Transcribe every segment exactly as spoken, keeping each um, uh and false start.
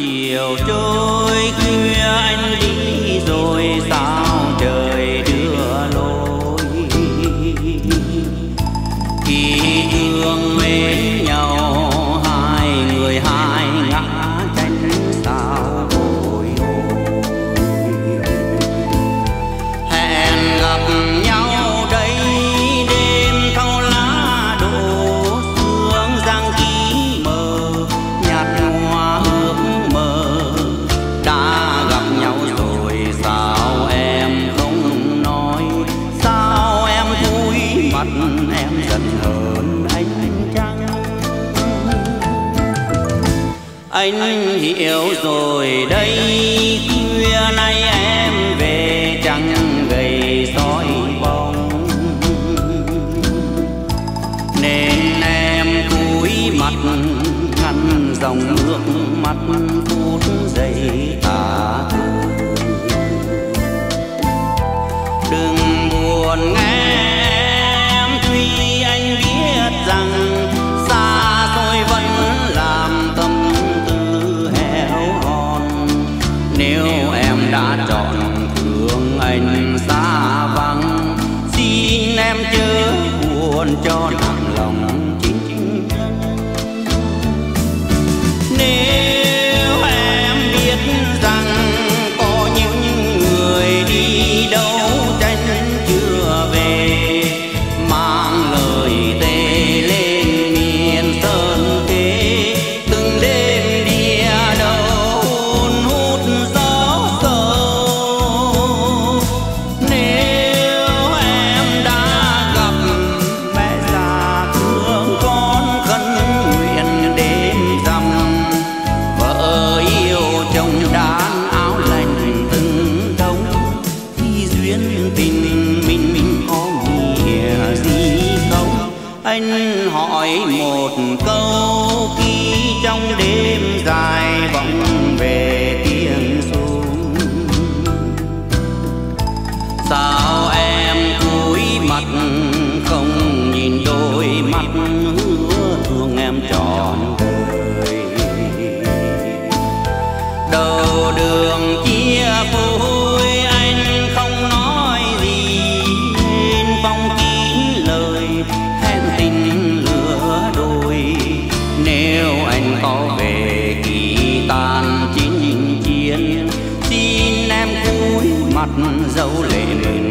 chiều trôi khuya anh đi rồi sao trời đưa lối. Khi thương mến nhau hai người hai ngã tranh xa vội hẹn gặp nhau đây đêm thâu lá đổ sương giang ký mờ nhạt hoa ước mơ đã gặp nhau rồi sao em không nói sao em vui mặt em giận hờn anh chăng anh hiểu rồi đây khuya nay em về chẳng gầy soi bóng nên em cúi mặt ngăn dòng nước mắt phút giây tả đừng buồn nghe em tuy anh biết rằng xa xôi vẫn làm tâm tư héo hon nếu em đã chọn thương anh xa vắng xin em chớ buồn cho nặng lòng. Nếu em biết rằng có những người đi đâu tranh chưa về mang lời tê lên miền sơn thế từng đêm đĩa đầu hút gió sâu. Nếu em đã gặp mẹ già thương con khấn nguyện đêm rằm yêu chồng đàn áo lành từng đông khi duyên tình mình mình có nghĩa gì không anh hỏi một câu khi trong đêm dài vọng về tiếng xuống sao em cúi mặt không nhìn đôi mắt hứa thương em trọn đời đầu đường chia phôi anh không nói gì nên vòng kín lời hẹn tình lửa đôi nếu anh có về kỳ tàn chinh chiến xin em cúi mặt dấu lệ mình nghe.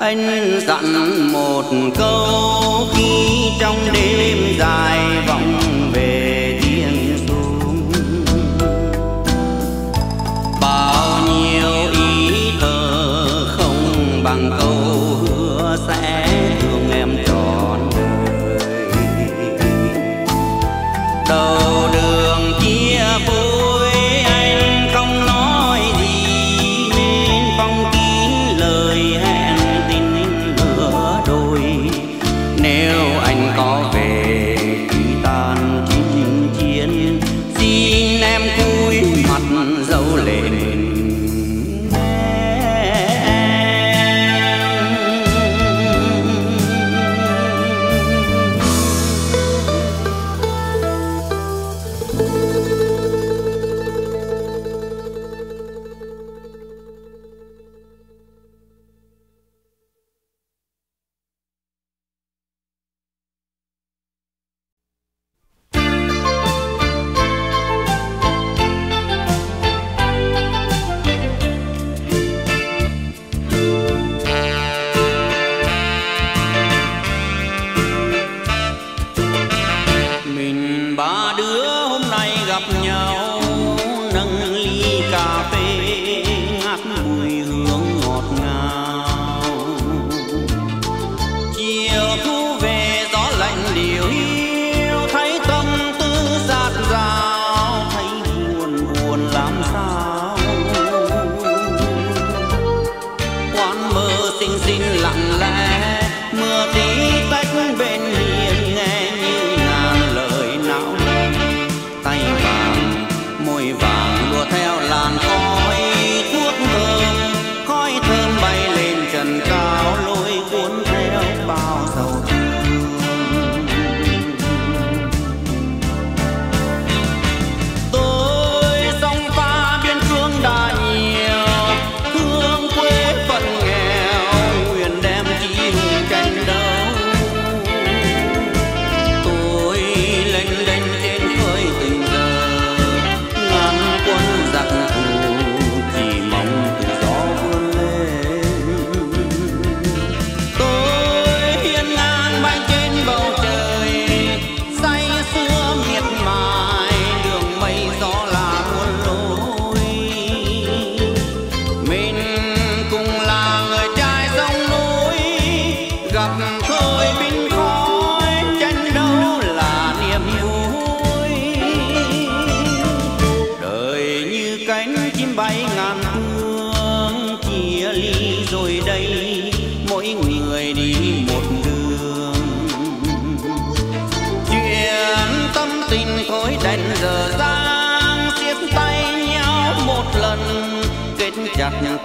Anh dặn một câu khi trong đêm dài vọng về tiếng xuống bao nhiêu ý thơ không bằng câu hứa sẽ thương em trọn đời đầu đường chia phôi anh không nói gì nên phong kín lời hẹn nếu anh có về khi tan chinh chiến xin em cúi mặt dấu lệ em.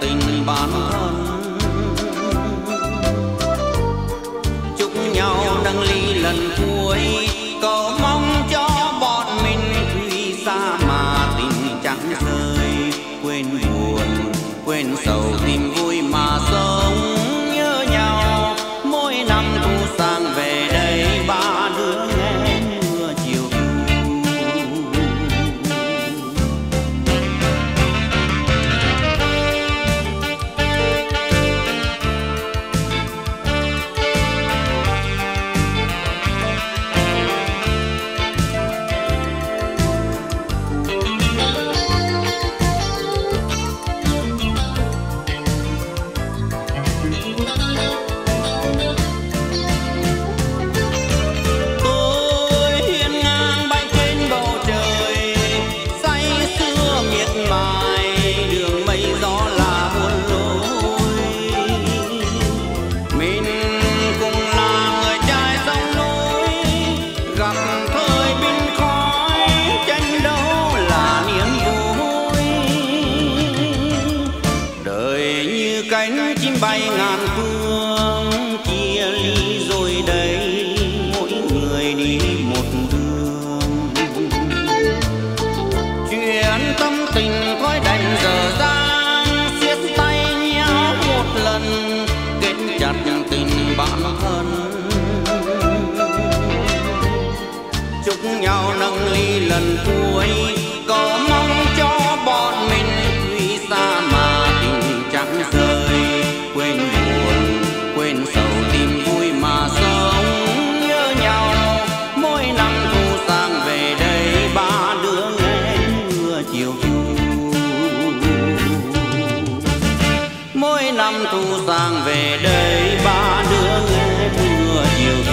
tình bản thân chúc nhau nâng ly lần cuối, cầu mong cho bọn mình thủy xa mà tình chẳng rơi, quên buồn quên sầu tìm vui mà sống nhớ nhau. Mỗi năm thu sang về đây ba đứa nghe mưa chiều lần cuối, có mong cho bọn mình thủy xa mà tình chẳng rơi, quên buồn quên sầu tìm vui mà sống nhớ nhau. Mỗi năm thu sang về đây ba đứa nghe mưa chiều chu, mỗi năm thu sang về đây ba đứa nghe mưa chiều chu.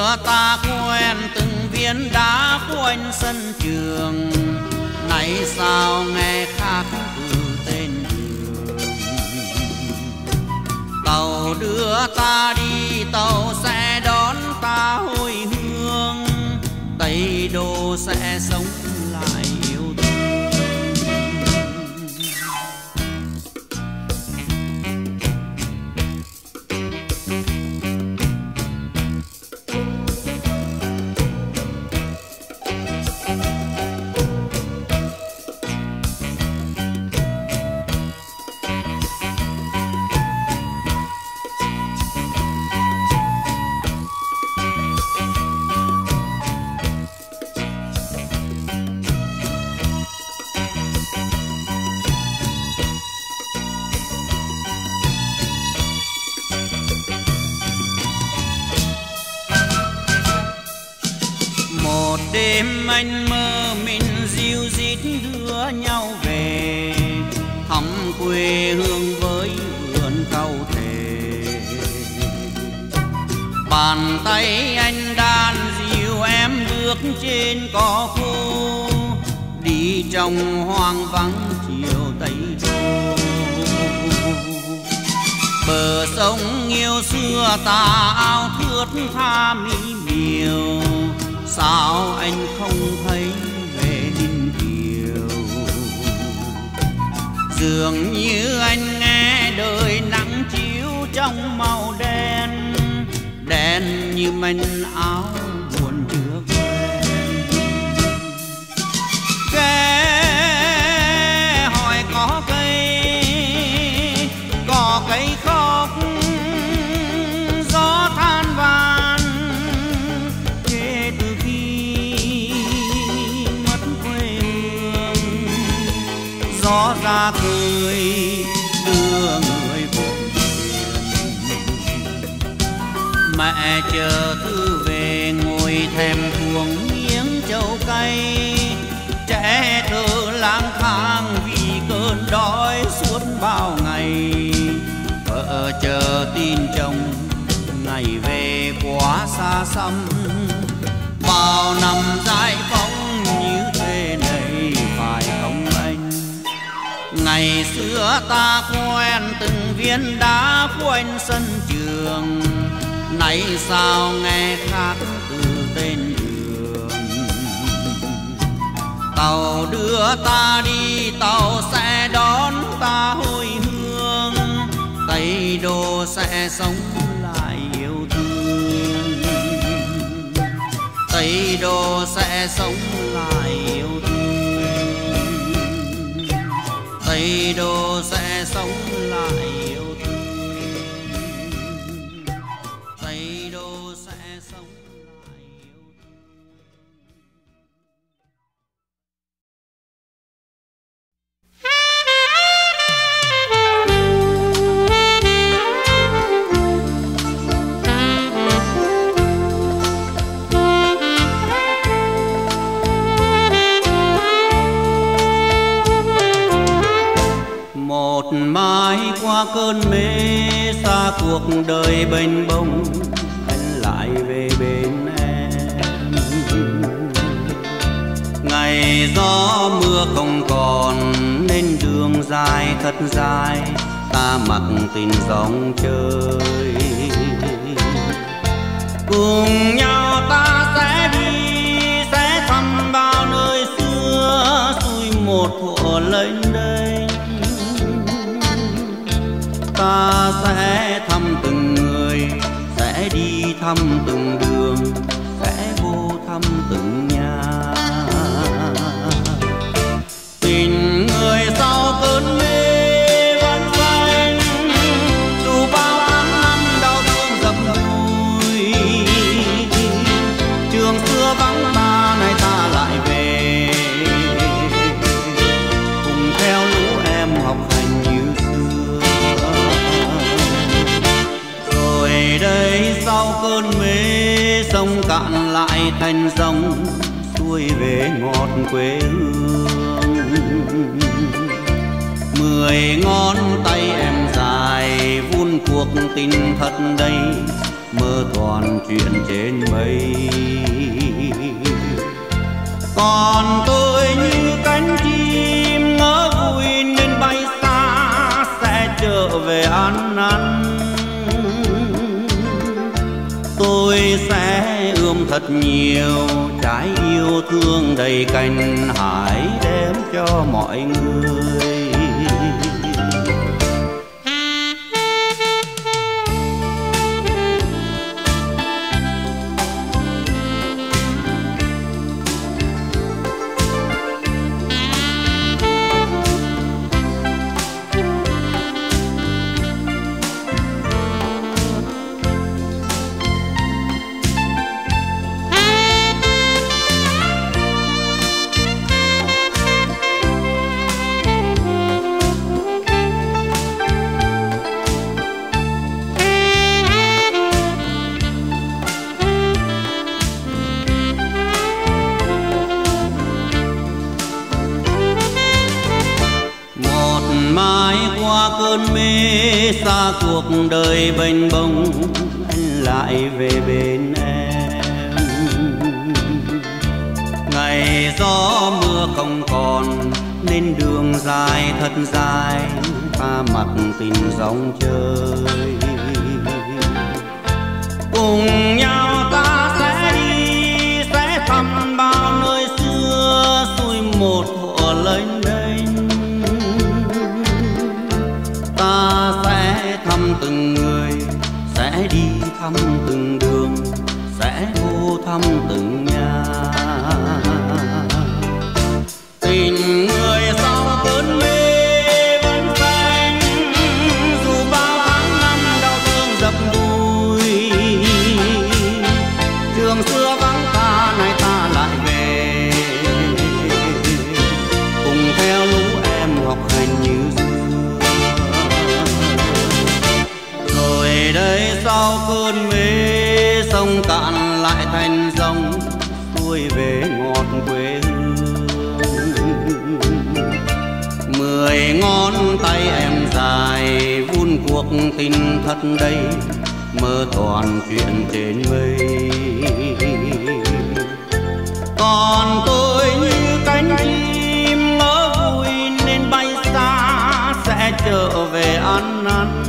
xưa ta quen từng viên đá quanh sân trường, nay sao nghe khác từ tên đường. Tàu đưa ta đi, tàu sẽ đón ta hồi hương, Tây Đô sẽ sống lại yêu thương. Đêm anh mơ mình dìu dít đưa nhau về thăm quê hương với vườn cau thề. Bàn tay anh đan dìu em bước trên cỏ khô, đi trong hoang vắng chiều Tây Đô. Bờ sông yêu xưa ta ao thướt tha mỹ miều, sao anh không thấy về đêm chiều? Dường như anh nghe đời nắng chiếu trong màu đen, đen như manh áo buồn chưa quen. Ghé hỏi có cây, có cây khóc gió than vàng. Gió ra cười đưa người vội vàng, mẹ chờ thư về ngồi thèm cuồng miếng trầu cay. Trẻ thơ lang thang vì cơn đói suốt bao ngày, vợ chờ tin chồng ngày về quá xa xăm. Bao năm giải phóng như thế này phải không anh? Ngày xưa ta quen từng viên đá quanh sân trường, nay sao nghe khác từ tên đường. Tàu đưa ta đi, tàu sẽ đón ta hồi hương, Tây Đô sẽ sống lại yêu thương. Tây Đô sẽ sống lại yêu thương. Tây Đô sẽ sống lại yêu thương. Tây Đô sẽ sống lại yêu thương. Mãi qua cơn mê xa cuộc đời bênh bông, anh lại về bên em. Ngày gió mưa không còn nên đường dài thật dài, ta mặc tình dòng chơi. Cùng nhau ta sẽ đi, sẽ thăm bao nơi xưa, xuôi một thuở lênh đênh. Ta sẽ thăm từng người, sẽ đi thăm từng đường, sẽ vô thăm từng nhà. Tình người sau cơn mê vẫn xanh, dù bao tháng năm đau thương dập nỗi. Trường xưa vắng ta, nay ta lại về, cùng theo lũ em học hành như đây. Sau cơn mê sông cạn lại thành dòng, xuôi về ngọt quê hương. mười ngón tay em dài vun cuộc tình thật đây, mơ toàn chuyện trên mây. Còn tôi như cánh chim ngỡ vui nên bay xa, sẽ trở về ăn năn. Tôi sẽ ươm thật nhiều trái yêu thương đầy cành hải đem cho mọi người. Xa cuộc đời bênh bông anh lại về bên em, ngày gió mưa không còn nên đường dài thật dài ta mặt tình dòng chơi. Cùng nhau ta sẽ đi, sẽ thăm bao nơi xưa xuôi một thuở lênh đênh. Ta sẽ thăm từng người, sẽ đi thăm từng đường, sẽ vô thăm từng nhà. Tình người sau cơn mê vẫn xanh, dù bao tháng năm đau thương dập đuôi. Trường xưa vắng ta, nay ta lại về, cùng theo lũ em học hành như xưa. Đây sau cơn mê sông cạn lại thành dòng xuôi về ngọt quê hương. Mười ngón tay em dài vun cuộc tình thật đây, mơ toàn chuyện trên mây. Còn tôi như cánh chim mơ vui nên bay xa, sẽ trở về ăn năn.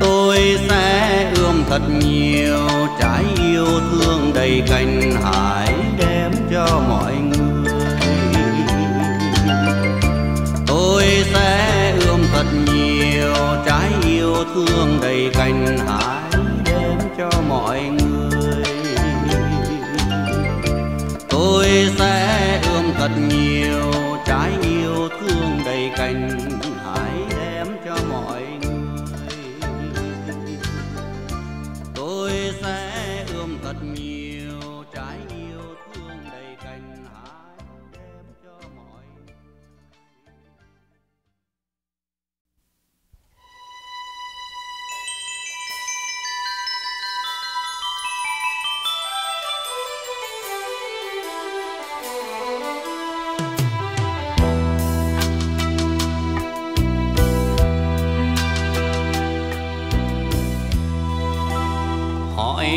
Tôi sẽ ươm thật nhiều trái yêu thương đầy cành hải đem cho mọi người. Tôi sẽ ươm thật nhiều trái yêu thương đầy cành hải đem cho mọi người. Tôi sẽ ươm thật nhiều trái yêu thương đầy cành hải đem cho mọi người. Hãy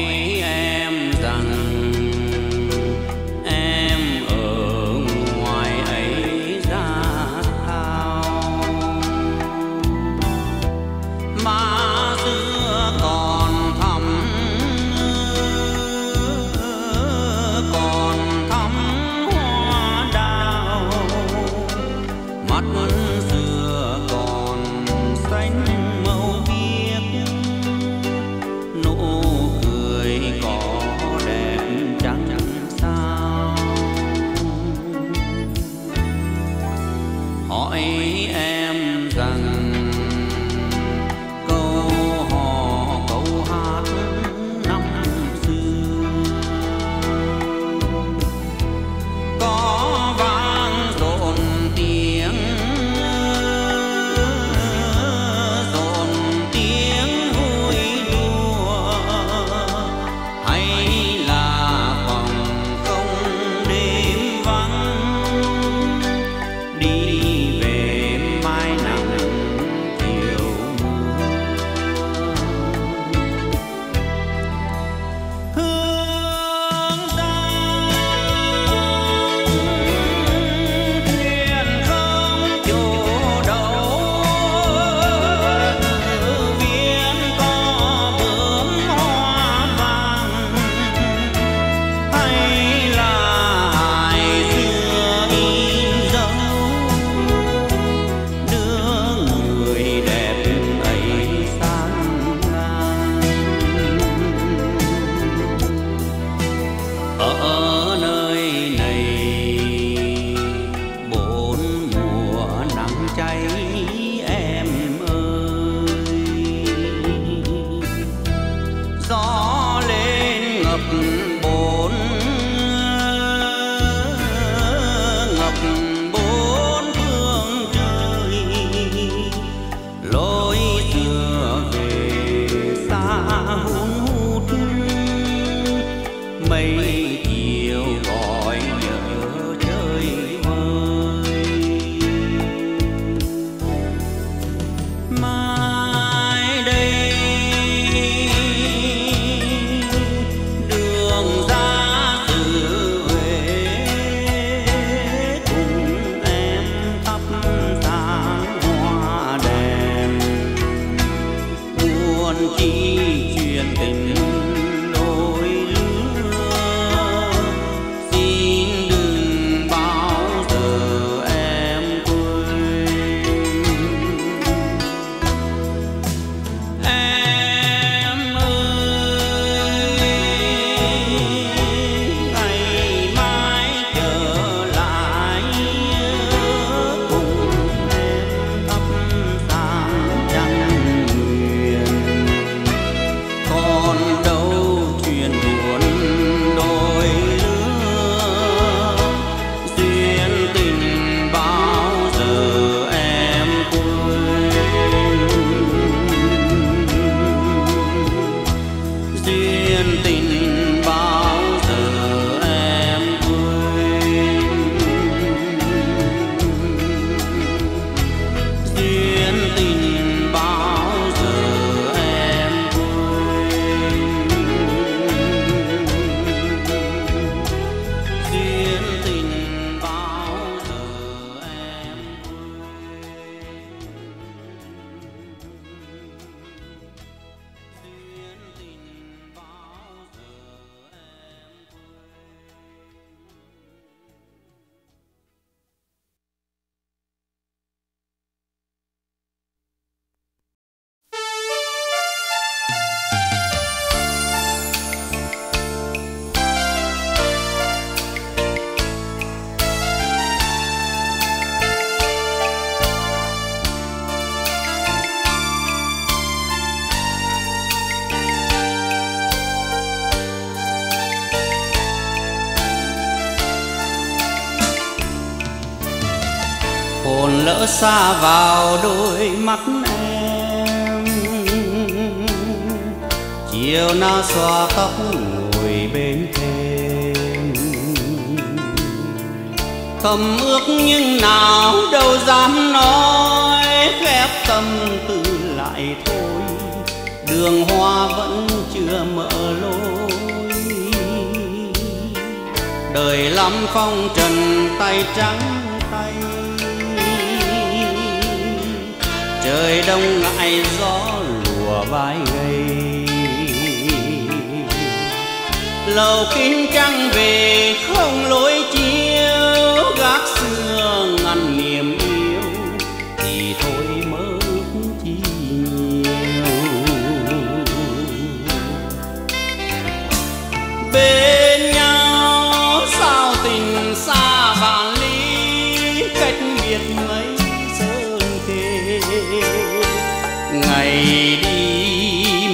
Xa vào đôi mắt em, chiều nào xoa tóc ngồi bên thêm, thầm ước nhưng nào đâu dám nói, khép tâm tư lại thôi, đường hoa vẫn chưa mở lối. Đời lắm phong trần tay trắng, trời đông ngại gió lùa vai gầy, lầu kín trăng về không lối chiếu, gác xưa ngăn niềm yêu thì thôi mơ ước chi nhiều. Bên nhau sao tình xa vạn lý, cách biệt mấy ngày đi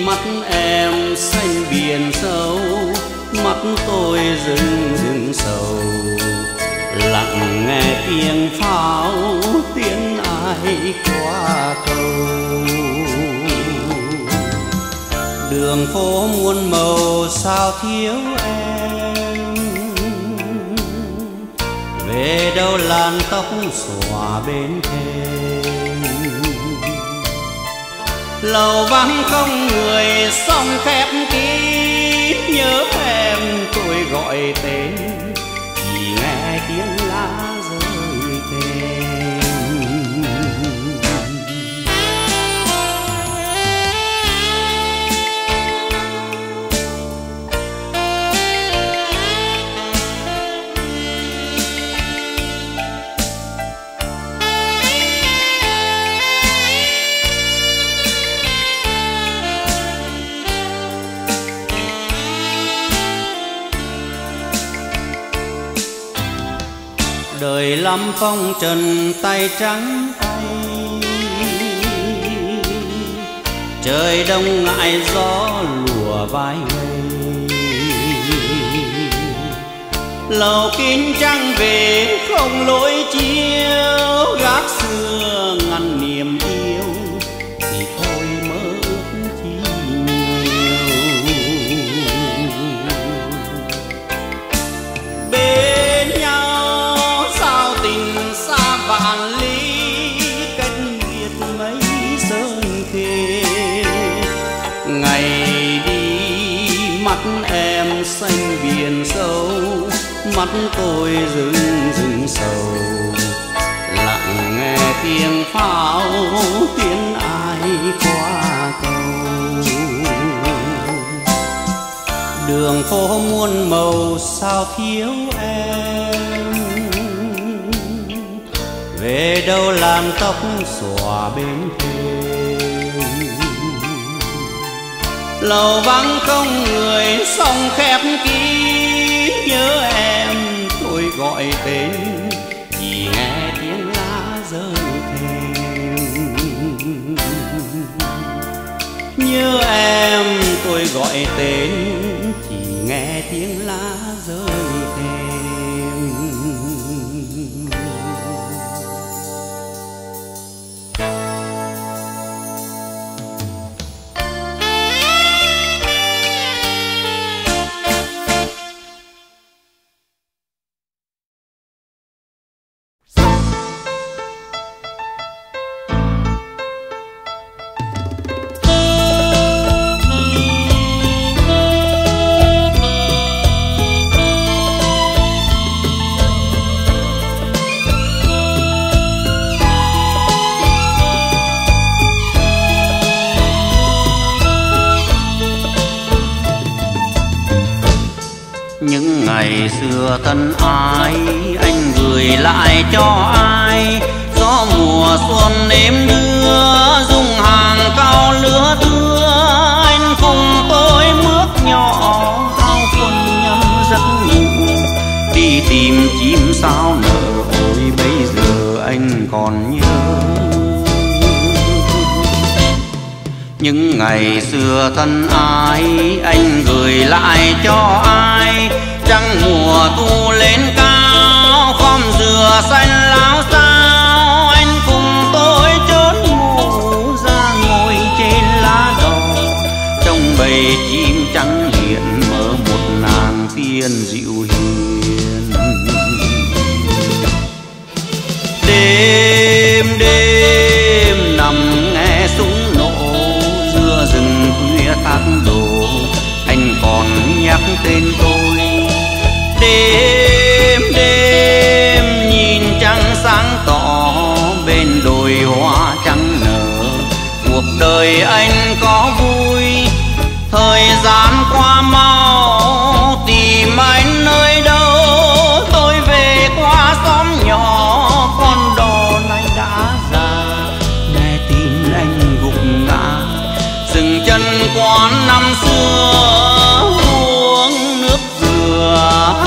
mắt em xanh biển sâu, mắt tôi rừng rừng sầu, lặng nghe tiếng pháo tiếng ai qua cầu. Đường phố muôn màu sao thiếu em, về đâu làn tóc xòa bên thềm, lầu vắng không người song khép kín, nhớ em tôi gọi tên chỉ nghe tiếng lá rơi tên. Đời lắm phong trần tay trắng tay, trời đông ngại gió lùa vai mây, lầu kín trăng về không lối chiếu, gác xưa ngăn niềm yêu thì thôi mơ ước chi nhiều. Bên nhau sao tình xa vạn lý, cách biệt mấy sơn thề. Ngày đi mắt em xanh biển sâu, mắt tôi rừng rừng sầu, lặng nghe tiếng pháo tiếng ai qua cầu. Đường phố muôn màu sao thiếu em, về đâu làm tóc xòa bên thềm. Lầu vắng không người sông khép kín, nhớ em gọi tên chỉ nghe tiếng lá rơi thêm. Như em tôi gọi tên chỉ nghe tiếng lá rơi thêm. Thân ai anh gửi lại cho ai, gió mùa xuân đêm đưa dùng hàng cao lứa thưa. Anh cùng tôi mướt nhỏ ao quân nhân giấc ngủ, đi tìm chim sao nở. Ôi bây giờ anh còn nhớ những ngày xưa thân ai anh gửi lại cho ai. Trăng mùa thu lên cao, khóm dừa xanh láo sao. Anh cùng tôi chốn ngủ ra ngồi trên lá đỏ, trong bầy chim trắng hiện mở một nàng tiên dịu hiền. Đêm đêm nằm nghe súng nổ giữa rừng khuya thác đổ, anh còn nhắc tên tôi. Đêm đêm nhìn trăng sáng tỏ bên đồi hoa trắng nở, cuộc đời anh có vui thời gian qua mau. Tìm anh nơi đâu tôi về qua xóm nhỏ, con đò này đã già nghe tin anh gục ngã. Dừng chân quán năm xưa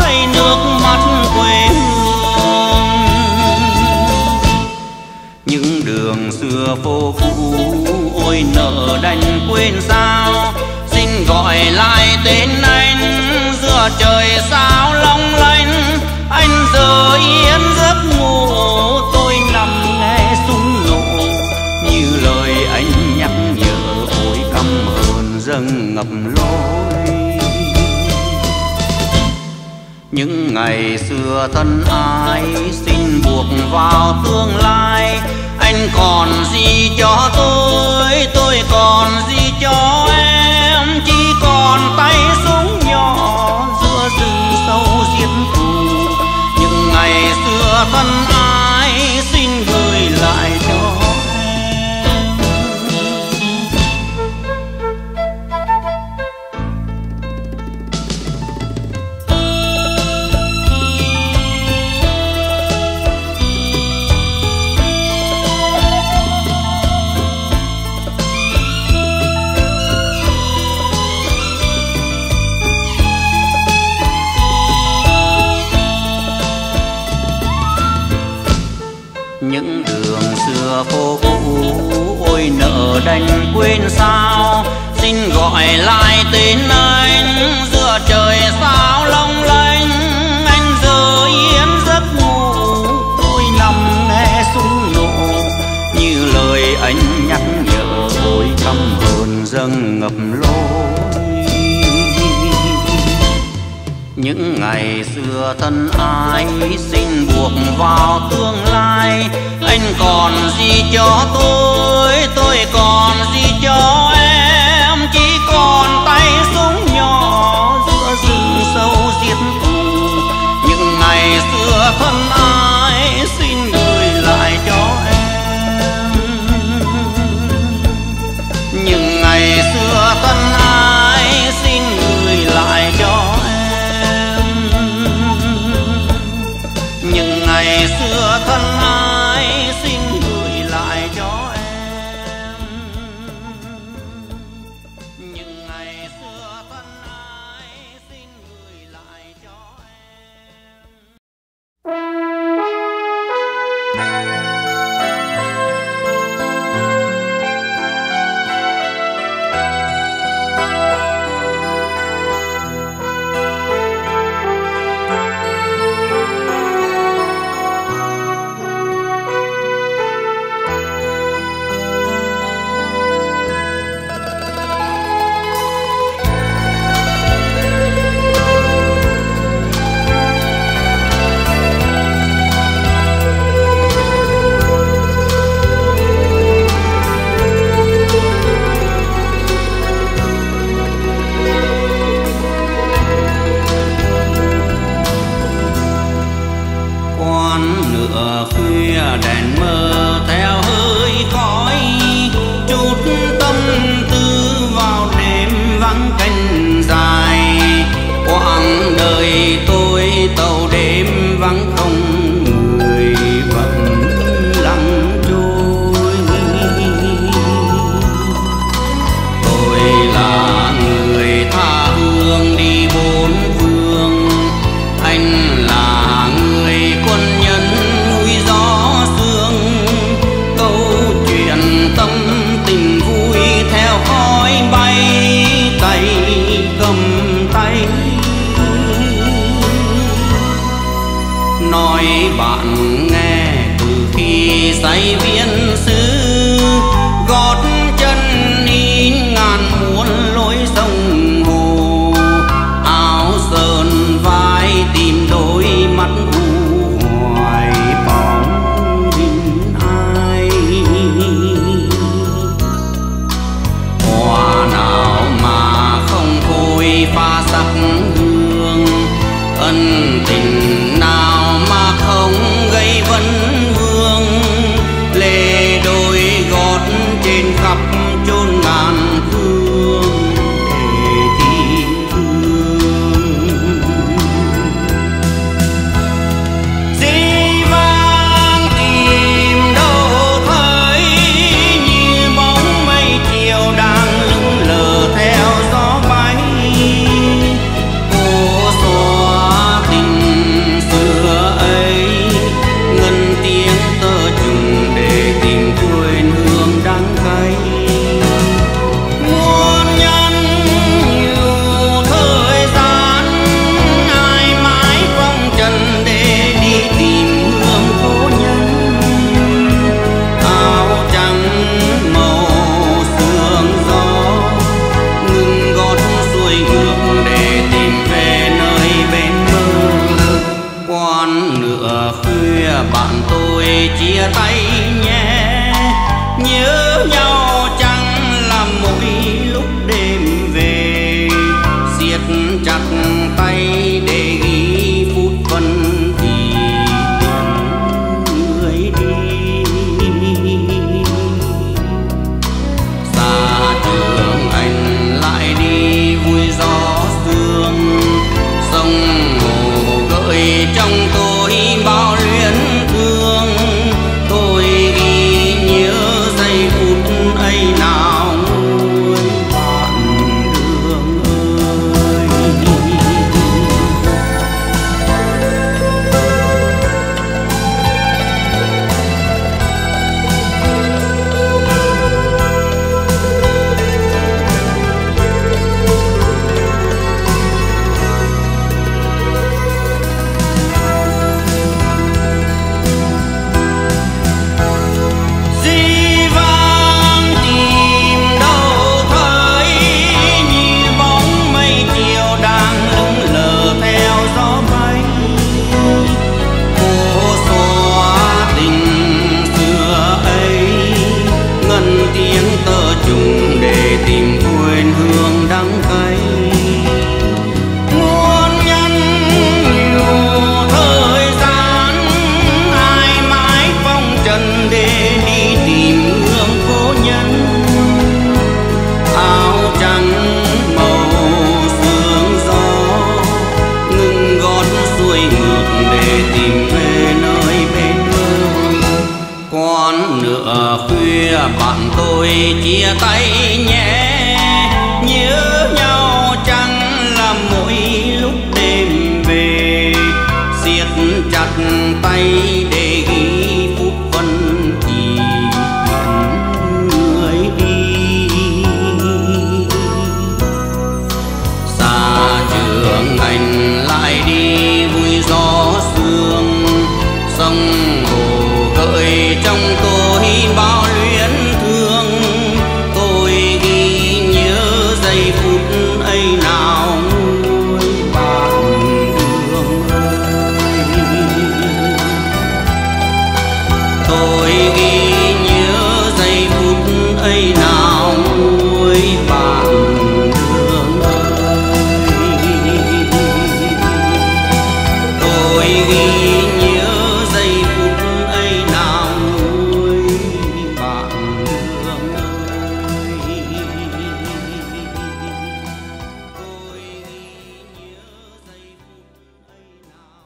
hay nước mắt quê hương, những đường xưa phố cũ ôi nợ đành quên sao. Xin gọi lại tên anh giữa trời sao long lanh. Anh giờ yên giấc ngủ, tôi nằm nghe súng nổ như lời anh nhắc nhở. Ôi cảm ơn dâng ngập lối những ngày xưa thân ai, xin buộc vào tương lai. Anh còn gì cho tôi, tôi còn gì cho em. Chỉ còn tay súng nhỏ giữa rừng sâu giết thù. Những ngày xưa thân ai, xin gửi lại cho phố cũ ôi nợ đành quên sao. Xin gọi lại tên anh giữa trời sao long lanh. Anh Những ngày xưa thân ái xin buộc vào tương lai. Anh còn gì cho tôi, tôi còn gì cho em. Chỉ còn tay súng nhỏ giữa rừng sâu diệt thù. Những ngày xưa thân ái xin gửi lại cho em. Những ngày xưa thân ái xin gửi lại cho em. Ngày xưa thân ái xin gửi lại cho em. Những ngày xưa thân ái xin gửi lại cho về tìm quê nơi bên hương. Con nửa khuya bạn tôi chia tay nhé, nhớ nhau chẳng là mỗi lúc đêm về, siết chặt tay để ghi phút vân kỷ niệm người đi. Xa trường anh lại đi vui gió sương, sông hồ gợi trong tôi bao luyến thương. Tôi ghi nhớ giây phút ấy nào nuôi bạn đường ơi. Tôi ghi nhớ giây phút ấy nào nuôi bạn đường ơi. Tôi ghi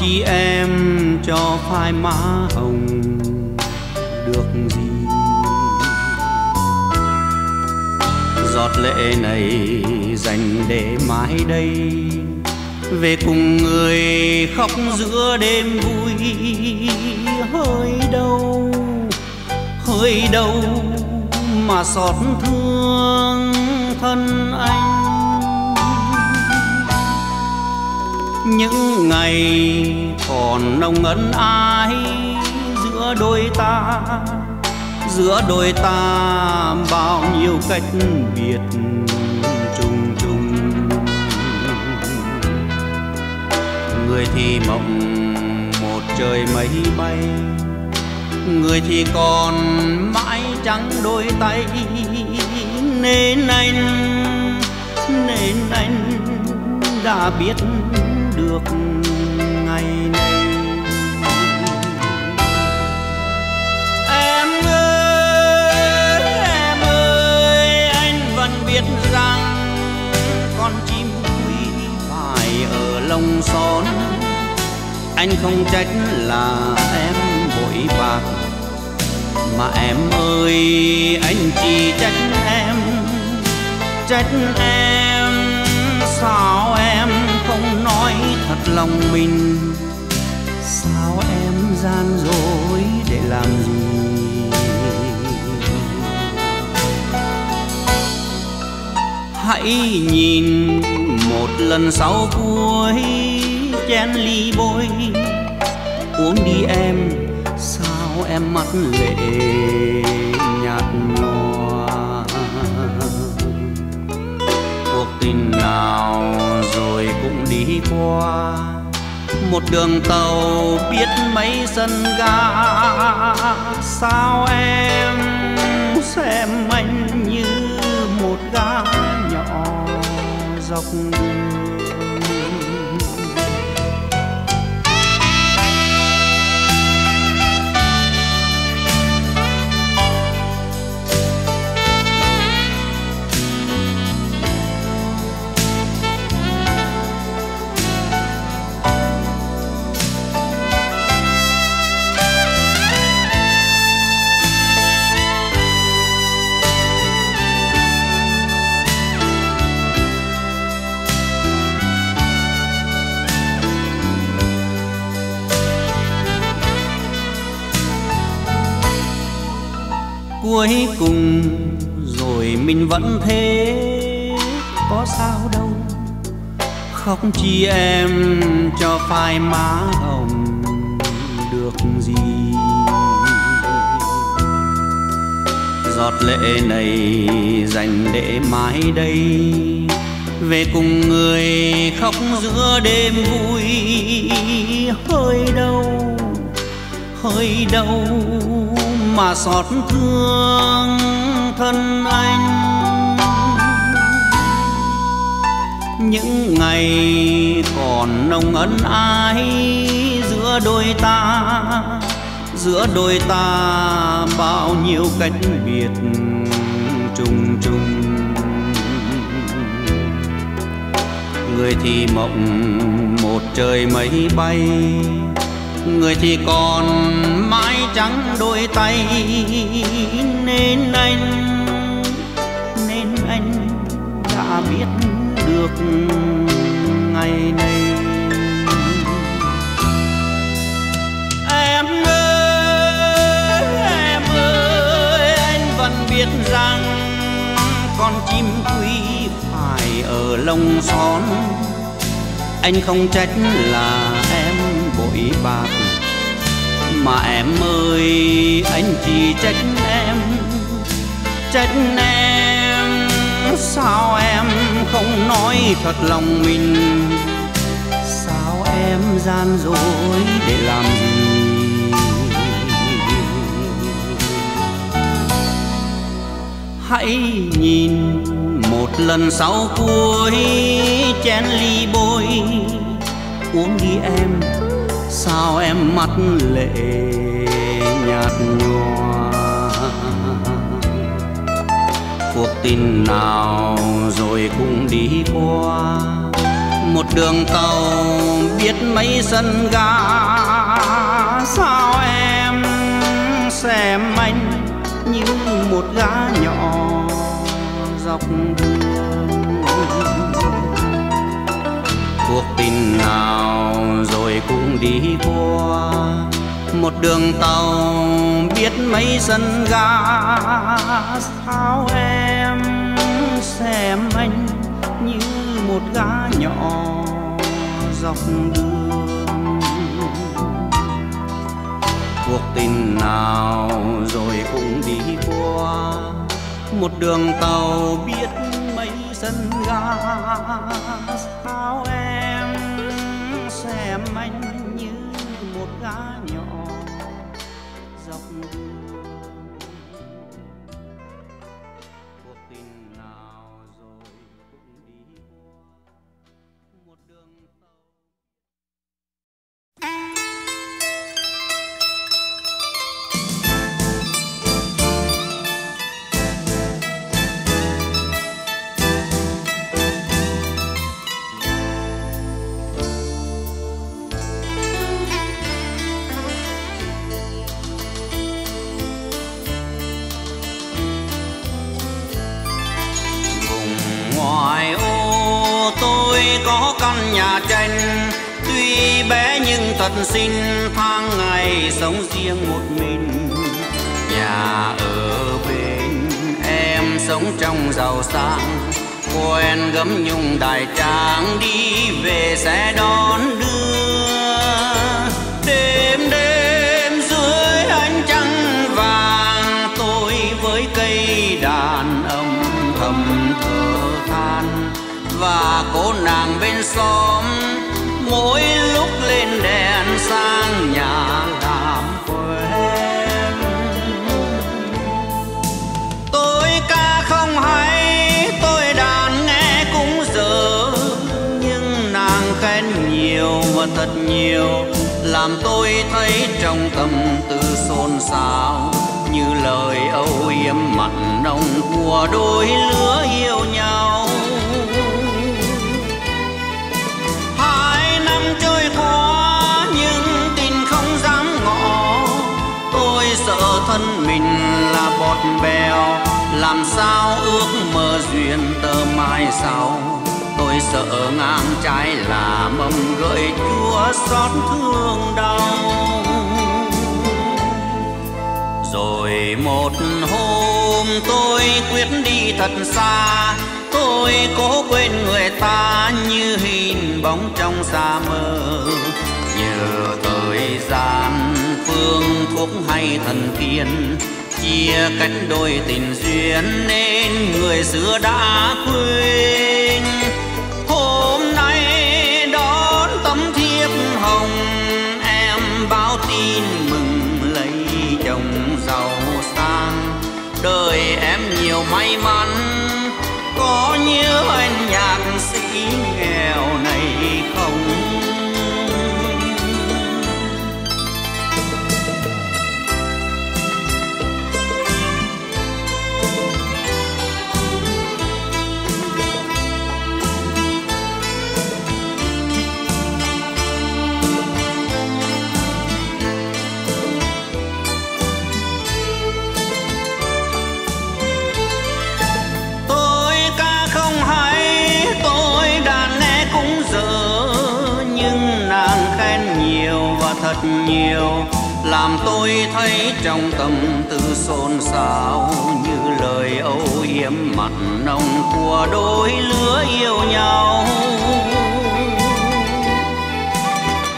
chị em cho phai má hồng được gì. Giọt lệ này dành để mãi đây, về cùng người khóc giữa đêm vui. Hơi đâu, hơi đâu mà xót thương thân anh. Những ngày còn nồng ân ái giữa đôi ta, giữa đôi ta bao nhiêu cách biệt trùng trùng. Người thì mộng một trời mây bay, người thì còn mãi trắng đôi tay. Nên anh, nên anh đã biết được ngày nay. Em ơi, em ơi, anh vẫn biết rằng con chim quý phải ở lồng son. Anh không trách là em vội vàng, mà em ơi, anh chỉ trách em, trách em sao em không nói thật lòng mình. Sao em gian dối để làm gì? Hãy nhìn một lần sau cuối chén ly bôi, uống đi em, sao em mắt lệ nhạt nhòa. Cuộc tình nào rồi cũng đi qua, một đường tàu biết mấy sân ga. Sao em xem anh như một ga nhỏ dọc đường. Cuối cùng rồi mình vẫn thế, có sao đâu. khóc chi em cho phai má hồng được gì. Giọt lệ này dành để mãi đây, về cùng người khóc giữa đêm vui. Hơi đâu, hơi đâu mà xót thương thân anh. Những ngày còn nồng ân ái giữa đôi ta, giữa đôi ta bao nhiêu cách biệt trùng trùng. Người thì mộng một trời mây bay, người thì còn mãi trắng đôi tay. Nên anh, nên anh đã biết được ngày nay. Em ơi, em ơi, anh vẫn biết rằng con chim quý phải ở lông xóm. Anh không trách là em bội bạc, mà em ơi, anh chỉ trách em, trách em sao em không nói thật lòng mình. Sao em gian dối để làm gì? Hãy nhìn một lần sau cuối chén ly bôi, uống đi em, sao em mắt lệ nhạt nhòa. Cuộc tình nào rồi cũng đi qua, một đường tàu biết mấy sân ga. Sao em xem anh như một gã nhỏ dọc đường. Cuộc tình nào rồi cũng đi qua, một đường tàu biết mấy sân ga. Sao em xem anh như một gã nhỏ dọc đường. Cuộc tình nào rồi cũng đi qua, một đường tàu biết mấy sân ga. Sao em xem anh như một gã nhỏ dọc đường. Cuộc tình nào rồi cũng đi qua, một đường tàu. Ngoài ô tôi có căn nhà tranh, tuy bé nhưng thật xinh, tháng ngày sống riêng một mình. Nhà ở bên em sống trong giàu sang, quen gấm nhung đại trang, đi về sẽ đón đưa. Đêm đêm dưới ánh trăng vàng, tôi với cây đàn ông thầm thờ than, và cô nàng bên xóm mỗi lúc lên đèn sang nhà làm quen. Tôi ca không hay, tôi đàn nghe cũng dở, nhưng nàng khen nhiều và thật nhiều, làm tôi thấy trong tâm tư xôn xao, như lời âu yếm mặn nồng của đôi lứa yêu nhau. Hai năm trôi qua nhưng tình không dám ngỏ, tôi sợ thân mình là bọt bèo, làm sao ước mơ duyên tơ mai sau. Tôi sợ ngang trái là mầm gợi chua xót thương đau. Rồi một hôm tôi quyết đi thật xa, tôi cố quên người ta như hình bóng trong xa mơ. Nhờ thời gian phương thuốc hay thần tiên chia cách đôi tình duyên nên người xưa đã quên. Hôm nay đón tấm thiếp hồng em báo tin mừng lấy chồng giàu sang. Đời em nhiều may mắn có như anh nhạc sĩ nghèo này không? Nhiều làm tôi thấy trong tâm tư xôn xao như lời âu yếm mặn nồng của đôi lứa yêu nhau.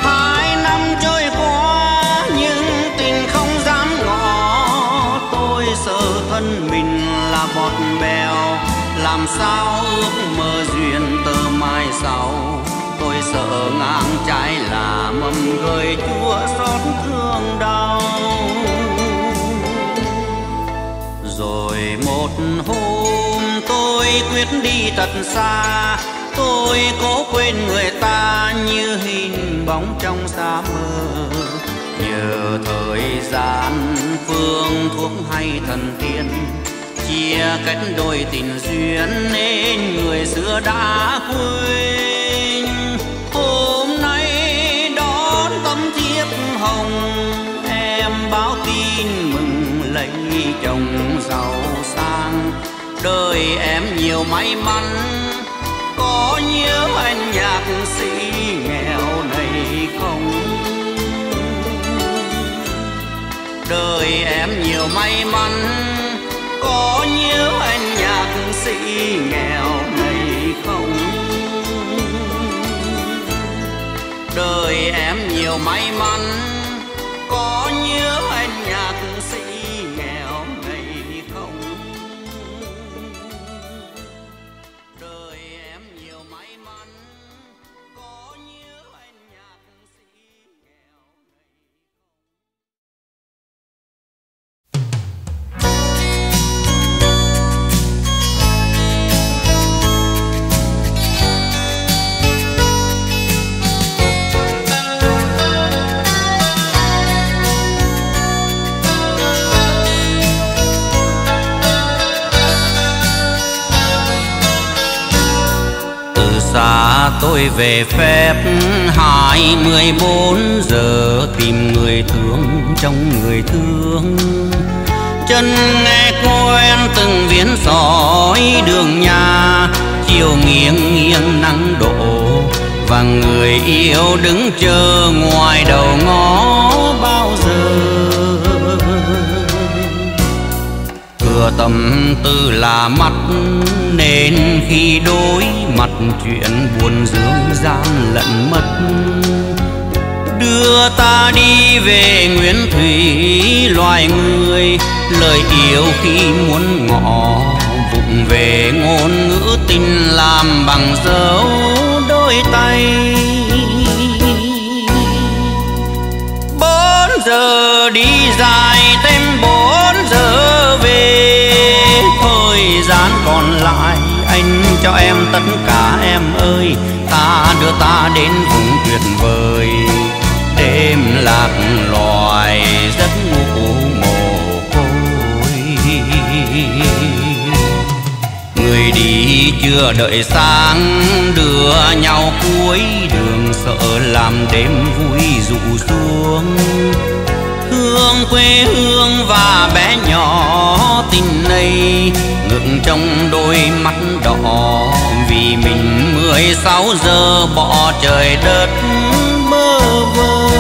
Hai năm trôi qua nhưng tình không dám ngỏ, tôi sợ thân mình là bọt bèo, làm sao ước mơ duyên tơ mai sau. Tôi sợ ngang trái là mầm gợi chua xót thương đau. Rồi một hôm tôi quyết đi thật xa, tôi cố quên người ta như hình bóng trong xa mơ. Nhờ thời gian phương thuốc hay thần tiên chia cách đôi tình duyên nên người xưa đã quên. Hôm nay đón tấm thiếp hồng em báo tin mừng lấy chồng giàu sang. Đời em nhiều may mắn có nhớ anh nhạc sĩ nghèo này không? Đời em nhiều may mắn có nhớ anh nhạc sĩ nghèo này không? Đời em nhiều may mắn có nhớ anh nhạc sĩ nghèo này không? Đời em nhiều may mắn có nhớ anh nhạc sĩ nghèo này không? Xa tôi về phép hai mươi bốn giờ tìm người thương trong người thương. Chân nghe quen từng viễn dõi đường nhà, chiều nghiêng nghiêng nắng đổ và người yêu đứng chờ ngoài đầu ngõ bao giờ. Cửa tâm tư là mắt nên khi đối mặt chuyện buồn dương gian lận mất. Đưa ta đi về Nguyễn Thủy loài người, lời yêu khi muốn ngỏ vụng về ngôn ngữ tình làm bằng dấu đôi tay. Bốn giờ đi dài thêm bốn giờ về, thời gian còn lại anh cho em tất cả em ơi. Ta đưa ta đến vùng tuyệt vời, đêm lạc loài giấc ngủ mồ côi. Người đi chưa đợi sáng đưa nhau cuối đường, sợ làm đêm vui dụ xuống. Hương quê hương và bé nhỏ tình này ngượng trong đôi mắt đỏ, vì mình mười sáu giờ bỏ trời đất mơ vơ.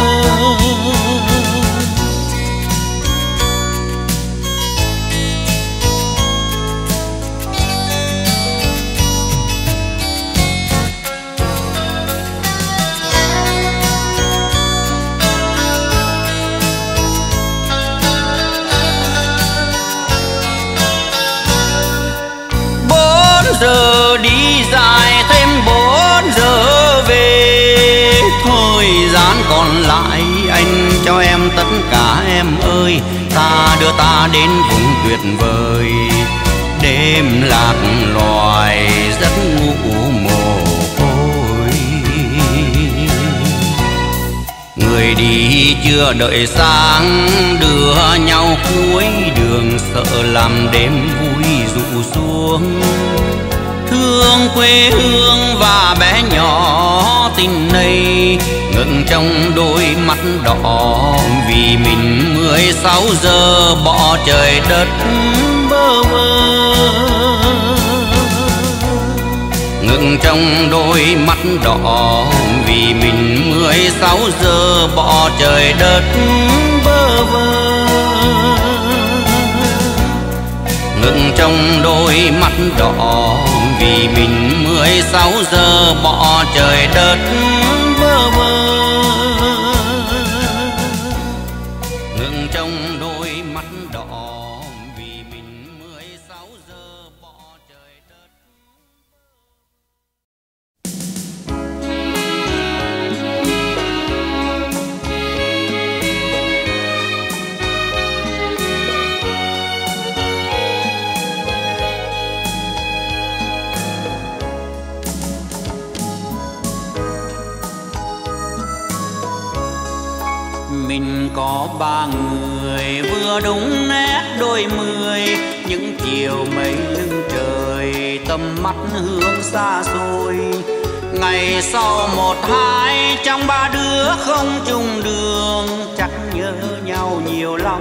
giờ đi dài thêm bốn giờ về. Thời gian còn lại anh cho em tất cả em ơi, ta đưa ta đến vùng tuyệt vời. Đêm lạc loài giấc ngủ mồ hôi, người đi chưa đợi sáng đưa nhau cuối đường, sợ làm đêm vui dụ xuống. Thương quê hương và bé nhỏ tình này ngừng trong đôi mắt đỏ, vì mình mười sáu giờ bỏ trời đất bơ vơ. Ngừng trong đôi mắt đỏ, vì mình mười sáu giờ bỏ trời đất bơ vơ. Ngừng trong đôi mắt đỏ, vì mình mười sáu giờ bỏ trời đất bơ vơ. Ngừng trong đôi mắt đỏ. Mình có ba người vừa đúng nét đôi mươi, những chiều mây lưng trời tầm mắt hướng xa xôi. Ngày sau một hai trong ba đứa không chung đường, chắc nhớ nhau nhiều lắm.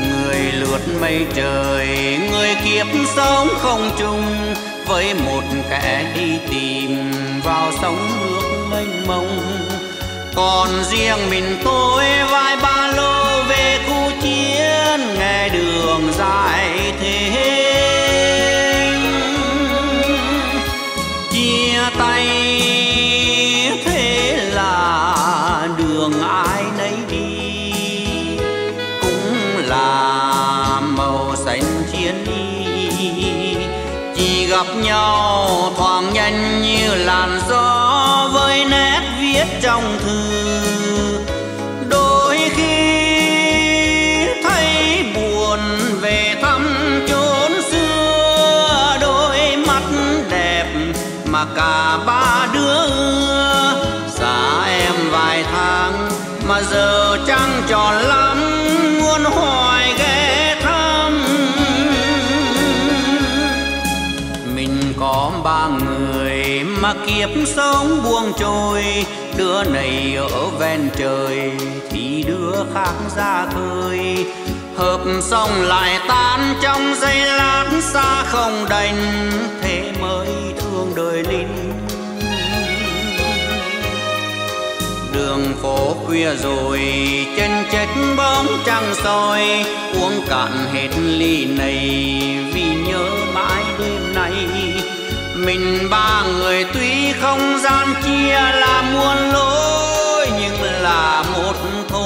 Người lướt mây trời, người kiếp sống không chung với một kẻ đi tìm vào sóng nước mênh mông. Còn riêng mình tôi vai ba lô về khu chiến, nghe đường dài thế. Chia tay thế là đường ai nấy đi, cũng là màu xanh chiến y. Chỉ gặp nhau thoáng nhanh như làn gió với nét viết trong thư, đôi khi thấy buồn về thăm chốn xưa. Đôi mắt đẹp mà cả ba đứa ưa, xa em vài tháng mà giờ chẳng tròn lắm, muốn hoài ghé thăm. Mình có ba người mà kiếp sống buông trôi, đứa này ở ven trời thì đứa khác ra khơi. Hợp xong lại tan trong giây lát xa không đành, thế mới thương đời linh. Đường phố khuya rồi chân chết bóng trăng soi, uống cạn hết ly này vì nhớ mãi đêm nay. Mình ba người tuy không gian chia là muôn lối, nhưng là một thôi.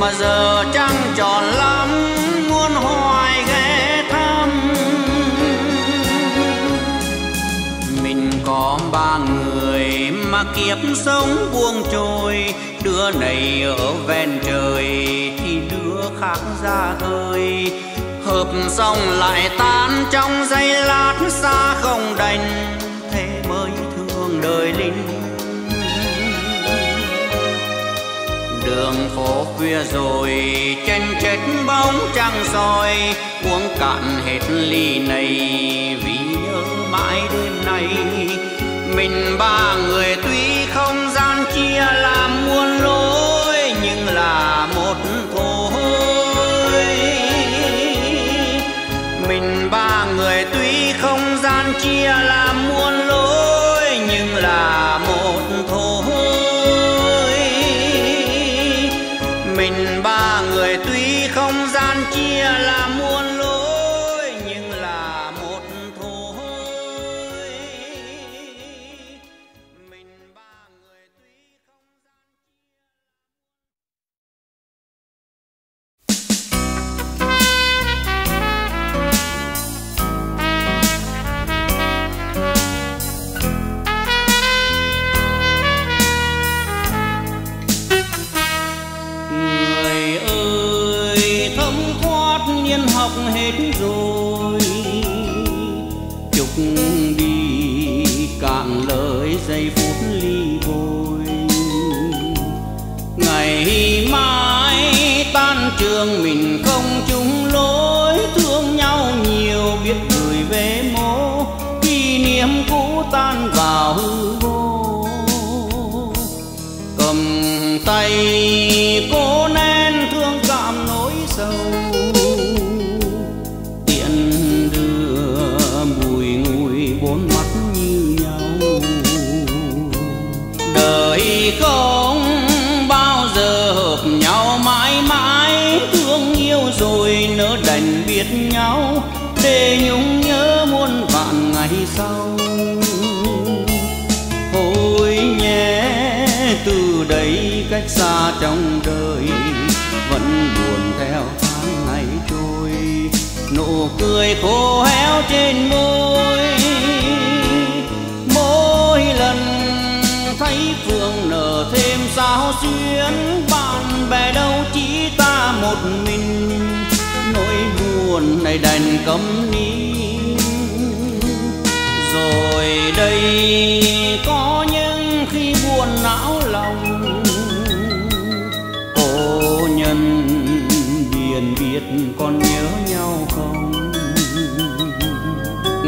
Mà giờ trăng tròn lắm, muốn hoài ghé thăm. Mình có ba người mà kiếp sống buông trôi, đứa này ở ven trời thì đứa khác ra khơi. Hợp xong lại tan trong giây lát xa không đành, thế mới thương đời linh. Đường phố khuya rồi chân chết bóng trăng soi, uống cạn hết ly này vì nhớ mãi đêm nay. Mình ba người tuy mình ba người tuy không gian chia là muôn lối nhưng là một thôi. Mình ba người tuy không hết rồi chục đi cạn lời giây phút ly bôi. Ngày mai tan trường mình không chung lối, thương nhau nhiều biết gửi về mô, kỷ niệm cũ tan vào hư vô. Cầm tay cô nén thương cảm nỗi sầu, không bao giờ hợp nhau mãi mãi. Thương yêu rồi nỡ đành biết nhau, để nhung nhớ muôn vạn ngày sau. Thôi nhé từ đây cách xa trong đời, vẫn buồn theo tháng ngày trôi, nụ cười khô héo trên môi. Mỗi lần thấy phương nở thêm sao xuyến, bạn bè đâu chỉ ta một mình, nỗi buồn này đành câm nín. Rồi đây có những khi buồn não lòng, cô nhân điền biết còn nhớ nhau không.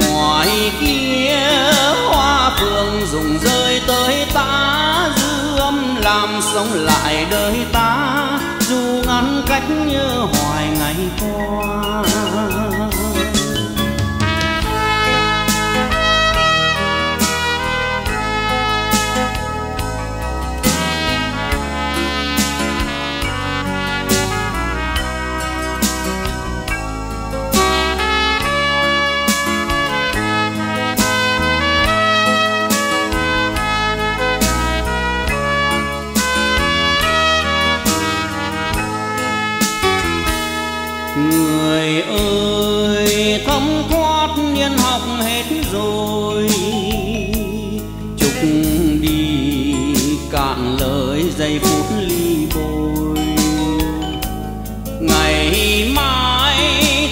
Ngoài kia hoa phượng rụng rơi tới ta, dư âm làm sống lại đời ta, dù ngăn cách như hoài ngày qua. Người ơi thấm thoát niên học hết rồi, chúc đi cạn lời giây phút ly bôi. Ngày mai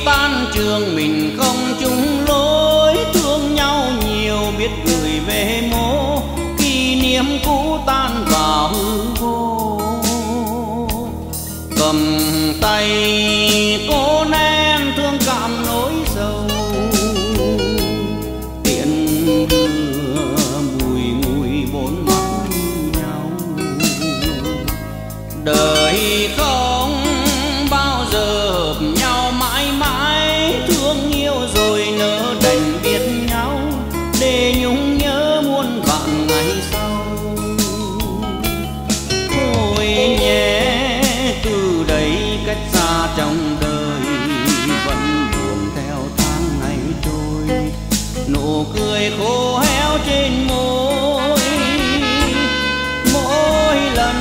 tan trường mình không chung lối, thương nhau nhiều biết gửi về mô, kỷ niệm cũ tan vào vô. Cầm tay cô nén thương cảm nỗi sầu, tiễn đưa mùi mùi bốn mắt nhau. Đời không bao giờ hợp nhau mãi mãi, thương yêu rồi nỡ đành biết nhau, để nhung nhớ muôn vạn ngày sau. Thôi nhé từ đây cách xa trong đời, vẫn buồn theo tháng ngày trôi, nụ cười khô héo trên môi. Mỗi lần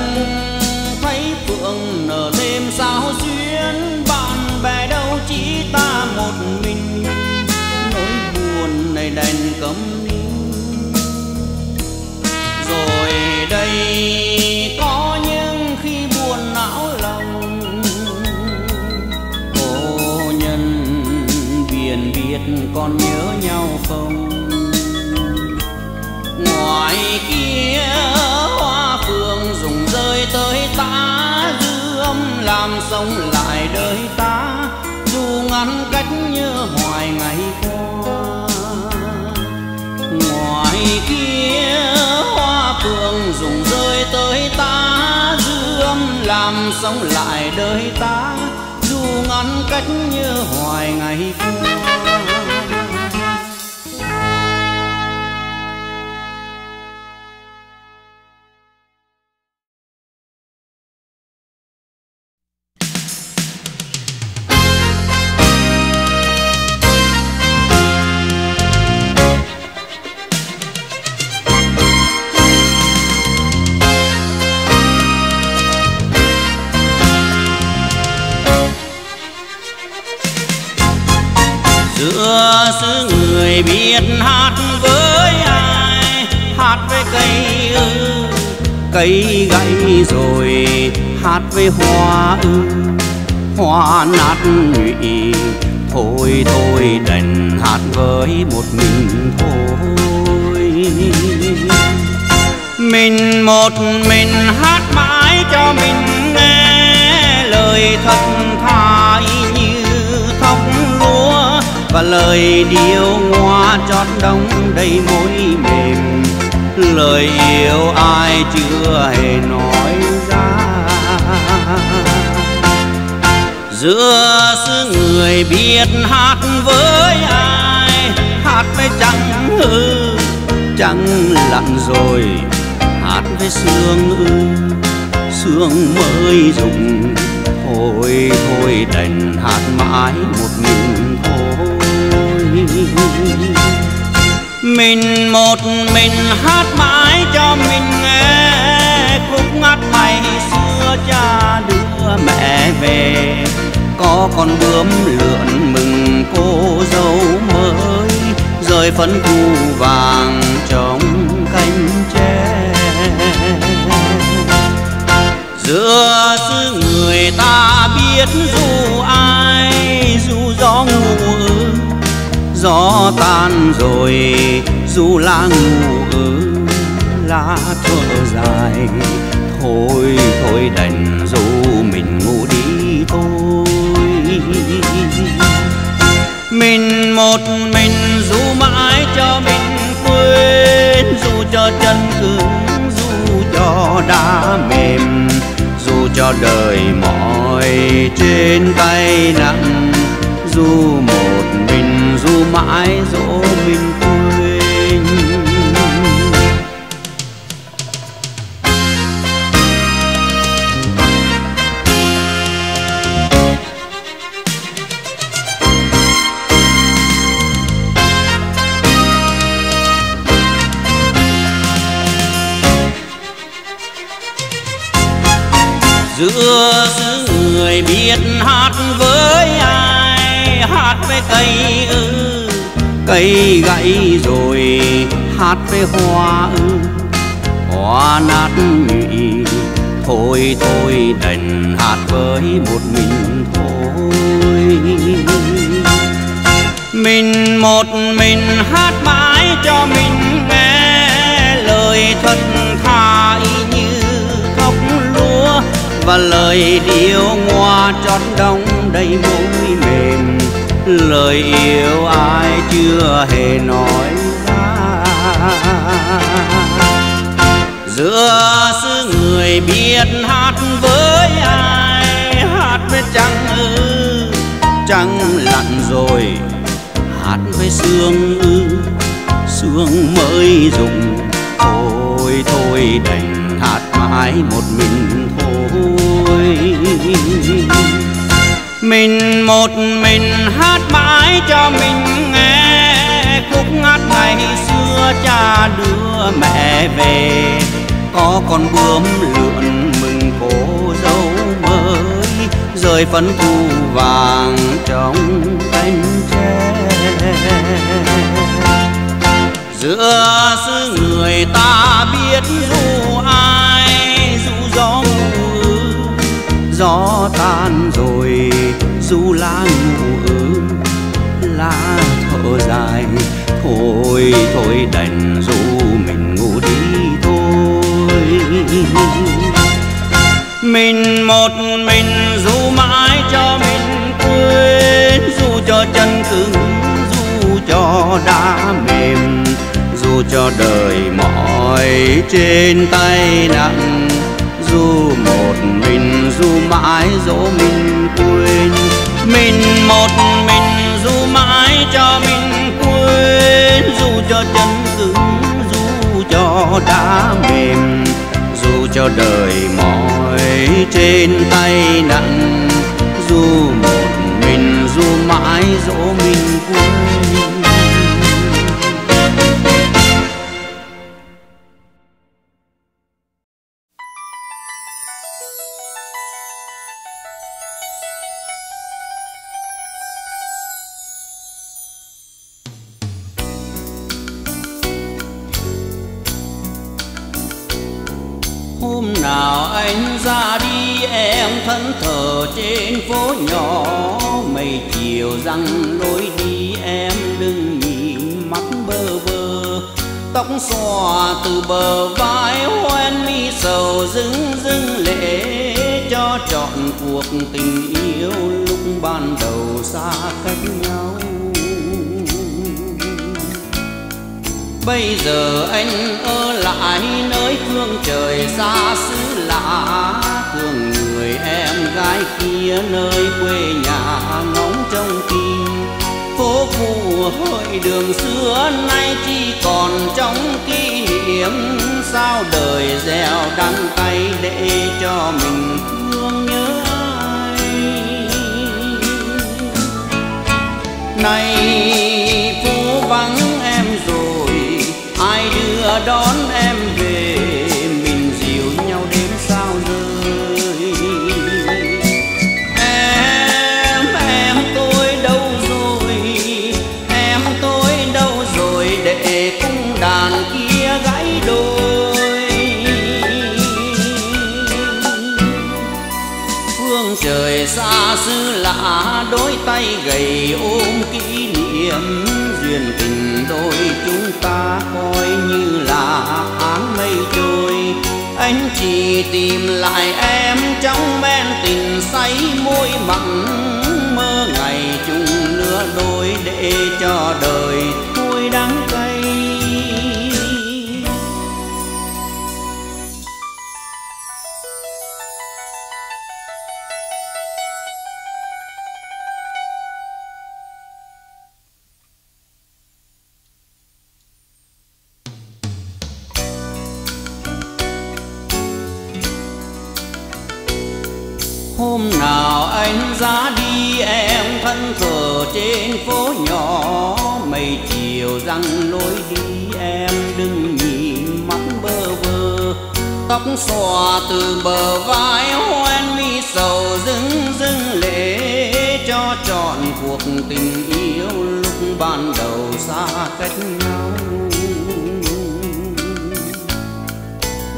thấy phượng nở thêm sao duyên, bạn bè đâu chỉ ta một mình, nỗi buồn này đành câm nín. Rồi đây có những khi buồn não lòng, cô nhân biển biết còn nhớ nhau không. Ngoài kia hoa phượng rụng rơi tới ta, dư âm làm sống lại đời ta, dù ngăn cách như hoài ngày qua. Ngoài kia hoa phượng rụng rơi tới ta, dư âm làm sống lại đời ta, dù ngăn cách như hoài ngày qua. người biết hát với ai, hát với cây ư, cây gãy rồi hát với hoa ư, hoa nát nhụy. Thôi thôi đành hát với một mình thôi. Mình một mình hát mãi cho mình nghe lời thật thà như thóc lúa, và lời điêu ngoa chót đóng đầy mối mềm, lời yêu ai chưa hề nói ra. Giữa xứ người biết hát với ai, hát với trăng ư, trăng lặn rồi hát với sương ư, sương mới rụng. Thôi thôi đành hát mãi một mình thôi. Mình một mình hát mãi cho mình nghe khúc ngát ngày xưa cha đưa mẹ về, có con bướm lượn mừng cô dâu mới, rơi phấn thu vàng trong cánh tre. Giữa xứ người ta biết du ai, du gió ngủ ư, gió tan rồi du lá ngủ ư, lá thở dài. Thôi thôi đành du mình ngủ đi thôi. Mình một mình du mãi cho mình quên, du cho chân cứng, du cho đá mềm, du cho đời mỏi trên tay nặng, du một mình du mãi dỗ mình quên. Giữa xứ người biết hát với ai, hát với cây ư, cây gãy rồi hát với hoa ư, hoa nát nhụy. Thôi thôi đành hát với một mình thôi. Mình một mình hát mãi cho mình nghe lời thật thà như khóc lúa, và lời điêu ngoa trót đóng đầy mối mềm, lời yêu ai chưa hề nói ra. Giữa xứ người biết hát với ai, hát với trăng ư, trăng lặn rồi hát với sương ư, sương mới rụng. Thôi thôi đành hát mãi một mình thôi. Mình một mình hát mãi cho mình nghe khúc ngát ngày xưa cha đưa mẹ về, có con bướm lượn mừng cô dâu mới, rơi phấn thu vàng trong cánh tre. Giữa xứ người ta biết du ai, du gió ngủ ư, gió tan rồi du lá ngủ ư, lá thở dài. Thôi thôi đành du mình ngủ đi thôi. Mình một mình du mãi cho mình quên, du cho chân cứng, du cho đá mềm, du cho đời mỏi trên tay nặng, du một mình du mãi dỗ mình quên. Mình một mình du mãi cho mình quên, du cho chân cứng, du cho đá mềm, du cho đời mỏi trên tay nặng, du một mình du mãi dỗ mình quên. Hôm nào anh ra đi em thẫn thờ trên phố nhỏ, mây chiều răng lối đi em đừng nhìn mắt bơ vơ. Tóc xòa từ bờ vai hoen mi sầu dưng dưng lệ, cho trọn cuộc tình yêu lúc ban đầu xa cách nhau. Bây giờ anh ở lại nơi phương trời xa xứ lạ, thương người em gái kia nơi quê nhà ngóng trong tim. Phố phù hội đường xưa nay chỉ còn trong kỷ niệm, sao đời gieo đắng cay để cho mình thương nhớ ai. Này phố vắng em rồi, ai đưa đón em về, mình dìu nhau đến sao rơi. Em, em tôi đâu rồi, em tôi đâu rồi, để cung đàn kia gãy đôi. Phương trời xa xứ lạ, đôi tay gầy ôm kỷ niệm, duyên tình đôi chúng ta coi như là áng mây trôi. Anh chỉ tìm lại em trong men tình say môi mặn, mơ ngày chung lứa đôi để cho đời thôi đắng cay. Hôm nào anh ra đi em thẫn thờ trên phố nhỏ, mây chiều răng lối đi em đừng nhìn mắt bơ vơ. Tóc xòa từ bờ vai hoen mi sầu dưng dưng lệ, cho trọn cuộc tình yêu lúc ban đầu xa cách nhau.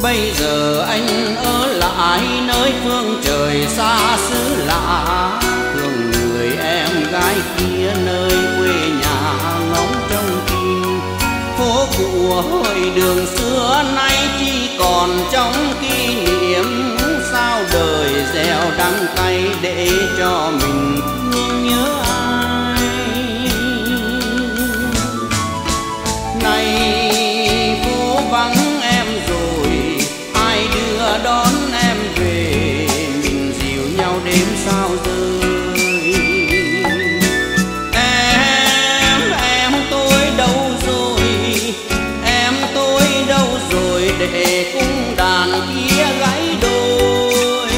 Bây giờ anh ở lại nơi phương trời xa xứ lạ, thương người em gái kia nơi quê nhà ngóng trong tim. Phố của hồi đường xưa nay chỉ còn trong kỷ niệm, sao đời gieo đắng cay để cho mình thương nhớ ai. Này phố vắng em rồi, ai đưa đón em về, mình dìu nhau đêm sao rơi. Em, em tôi đâu rồi, em tôi đâu rồi, để cung đàn kia gãy đôi.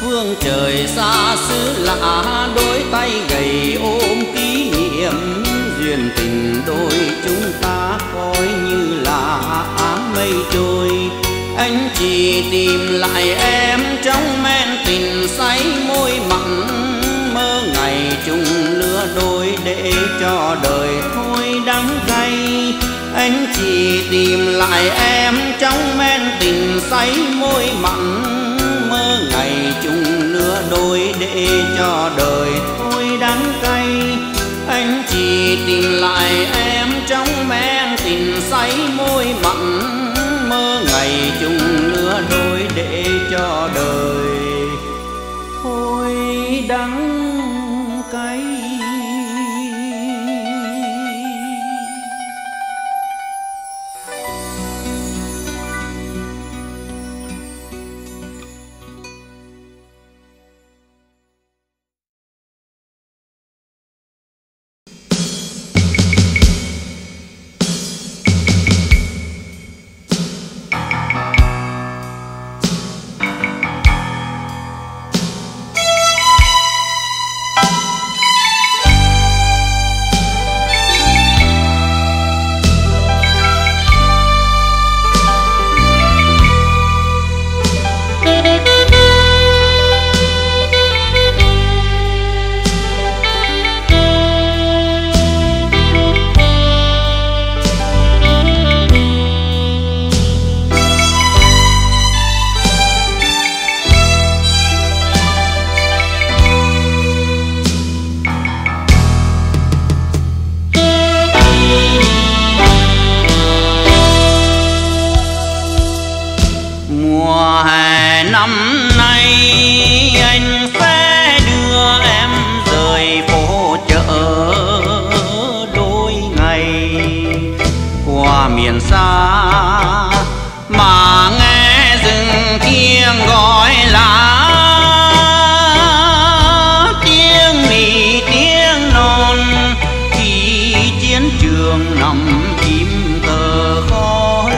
Phương trời xa xứ lạ, đôi tay gầy ôm kỷ niệm, duyên tình đôi chúng ta coi như là áng mây trôi. Anh chỉ tìm lại em trong men tình say môi mặn, mơ ngày chung lứa đôi để cho đời thôi đắng cay. Anh chỉ tìm lại em trong men tình say môi mặn, mơ ngày chung lứa đôi để cho đời thôi đắng cay. Anh chỉ tìm lại em trong men tình say môi mặn, mơ ngày chung lứa đôi để cho đời thôi đắng cay. miền xa mà nghe rừng thiêng gọi lá, tiếng nỉ tiếng non khi chiến trường nằm im tờ khói.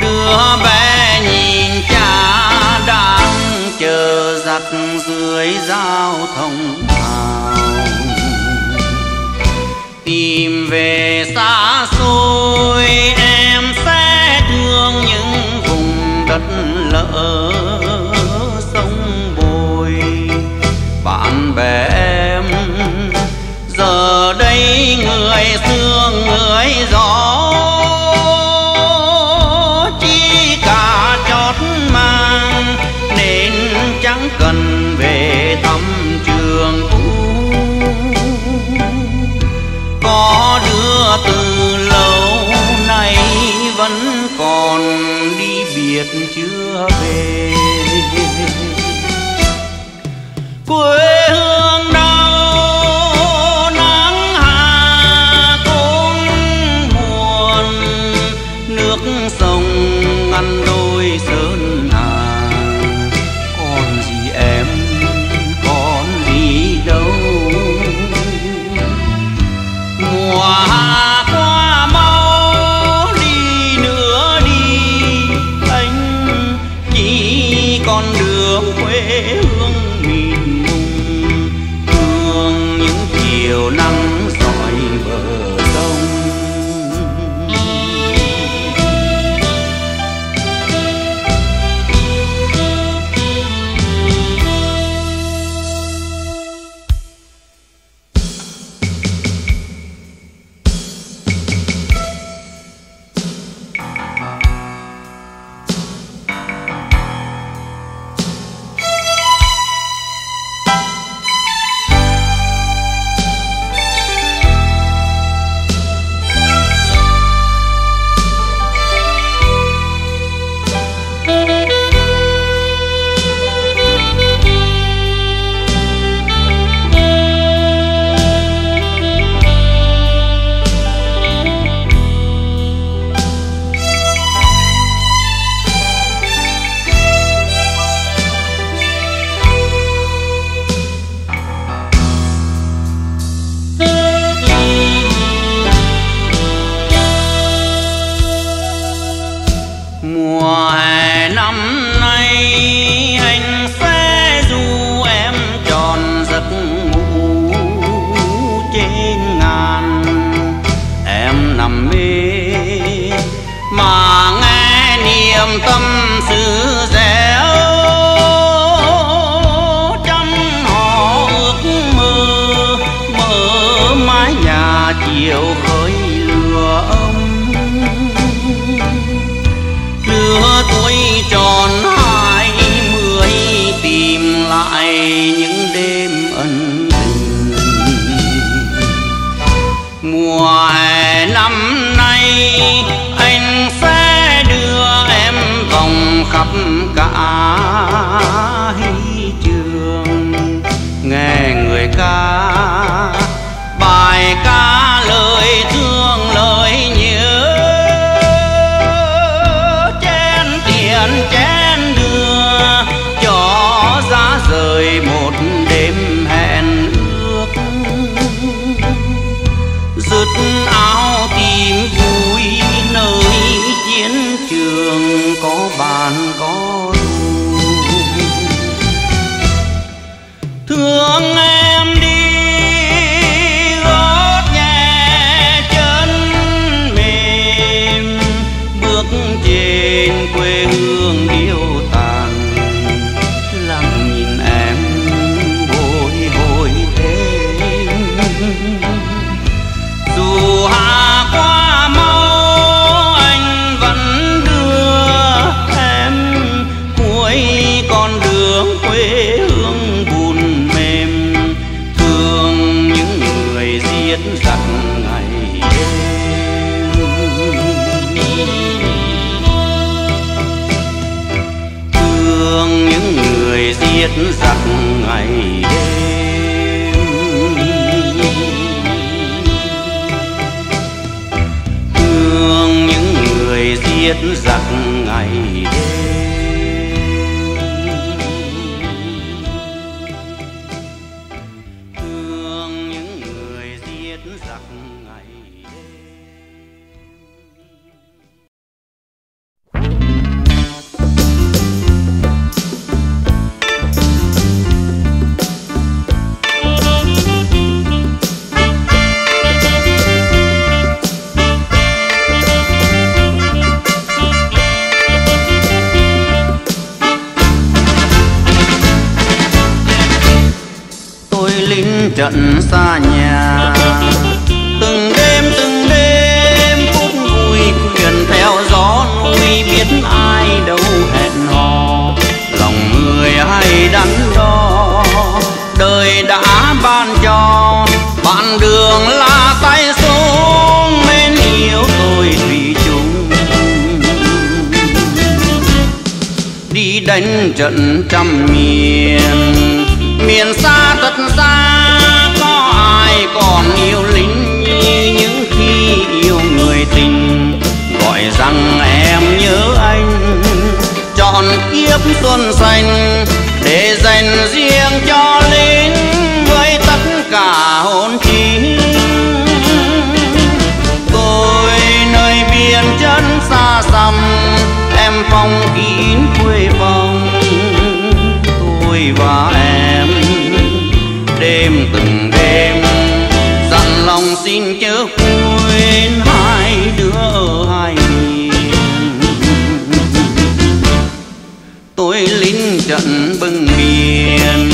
Đứa bé nhìn cha đang chờ giặt dưới giao thông hào, tìm về xa xôi em sẽ thương những vùng đất lỡ sông bồi. Bạn bè em giờ đây người sương người gió, chỉ cả chót mang nên chẳng cần về thăm trường cũ. Có đứa từ lâu nay vẫn còn đi biệt chưa về, quê hương đau nắng hạ cũng buồn, nước sông ngăn đôi sơn hà. Còn gì em còn đi đâu, mùa hạ qua mau đi nữa đi, anh chỉ còn đường quê hương mình mùng. Thương những chiều nắng dọi bờ sông, áo tìm giết giặc ngày đêm. Thương những người giết giặc ngày trận xa nhà. Từng đêm từng đêm phút vui quyền theo gió nuôi, biết ai đâu hẹn hò lòng người hay đắn đo. Đời đã ban cho bạn đường là tay số nên yêu tôi thủy chung. Đi đánh trận trăm miền, miền xa thật xa còn yêu lính như những khi yêu người tình. Gọi rằng em nhớ anh, trọn kiếp xuân xanh để dành riêng cho lính với tất cả hồn trí. Tôi nơi biên chân xa xăm, em phong kín quê vòng. Tôi và em đêm từng đêm dặn lòng xin chớ quên hai đứa ở hai miền. Tôi lính trận bưng miền,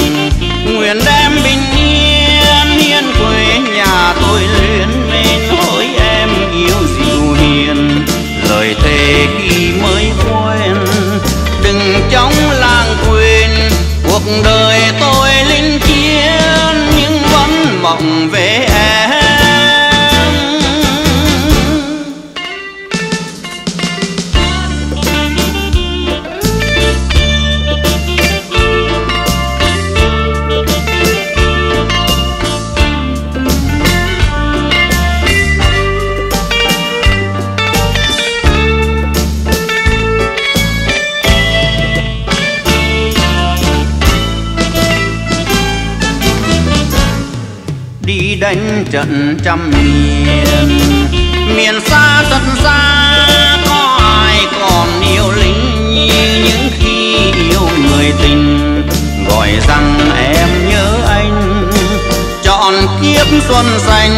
nguyện đem bình yên hiên quê nhà. Tôi luyến nên hỡi em yêu dịu hiền, lời thề khi mới quen đừng chóng làng quên. Cuộc đời tôi lính chiến nhưng vẫn mộng về em. Đánh trận trăm miền, miền xa tận xa có ai còn yêu lính như những khi yêu người tình. Gọi rằng em nhớ anh, chọn kiếp xuân xanh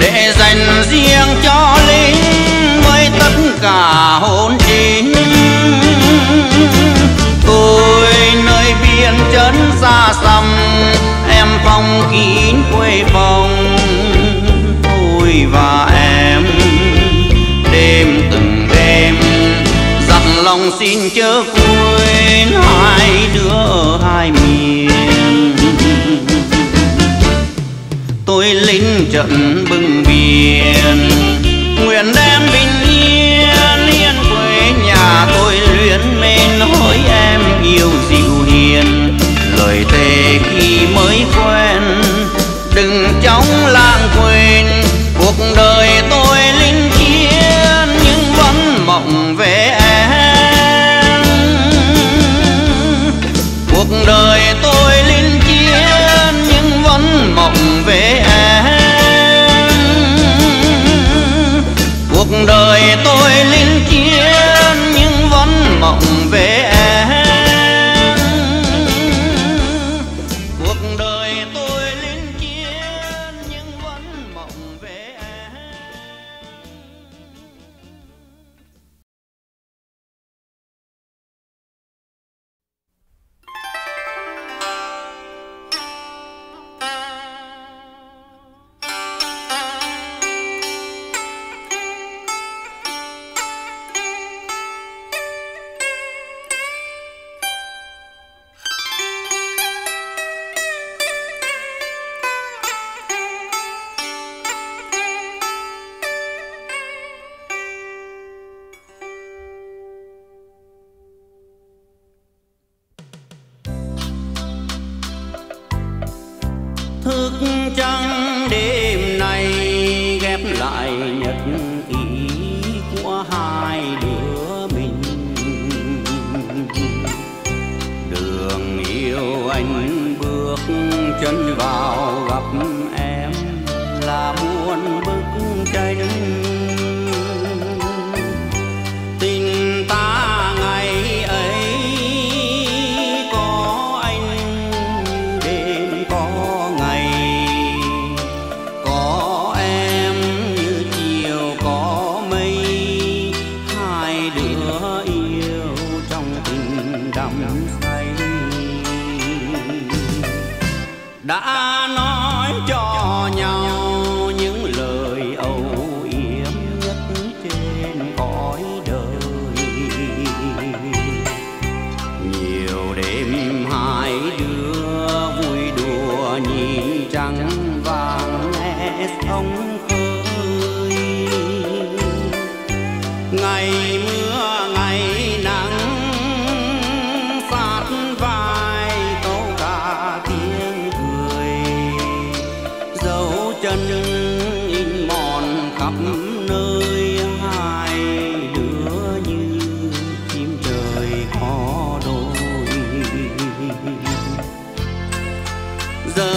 để dành riêng cho lính với tất cả hồn chính. Tôi nơi biên trấn xa xăm, em phong kín quê phòng. Tôi và em đêm từng đêm dặn lòng xin chớ quên hai đứa ở hai miền. Tôi lính trận bưng biển, nguyện đem bình yên yên quê nhà. Tôi luyến mến hỡi em yêu dịu hiền, lời thề khi mới quen đừng chóng lãng quên. Cuộc đời tôi lính chiến nhưng vẫn mộng về em. Cuộc đời tôi lính chiến nhưng vẫn mộng về em. Cuộc đời tôi lính chiến nhưng vẫn mộng về em. Lại nhật ký của hai đứa đã nói cho nhau những lời âu yếm nhất trên cõi đời. Nhiều đêm hai đứa vui đùa nhìn trăng vàng nghe sóng khơi. Ngày mưa ngày nắng sát vai câu cả tiếng cười, dấu chân in mòn khắp nơi. Hai đứa như chim trời có đôi, giờ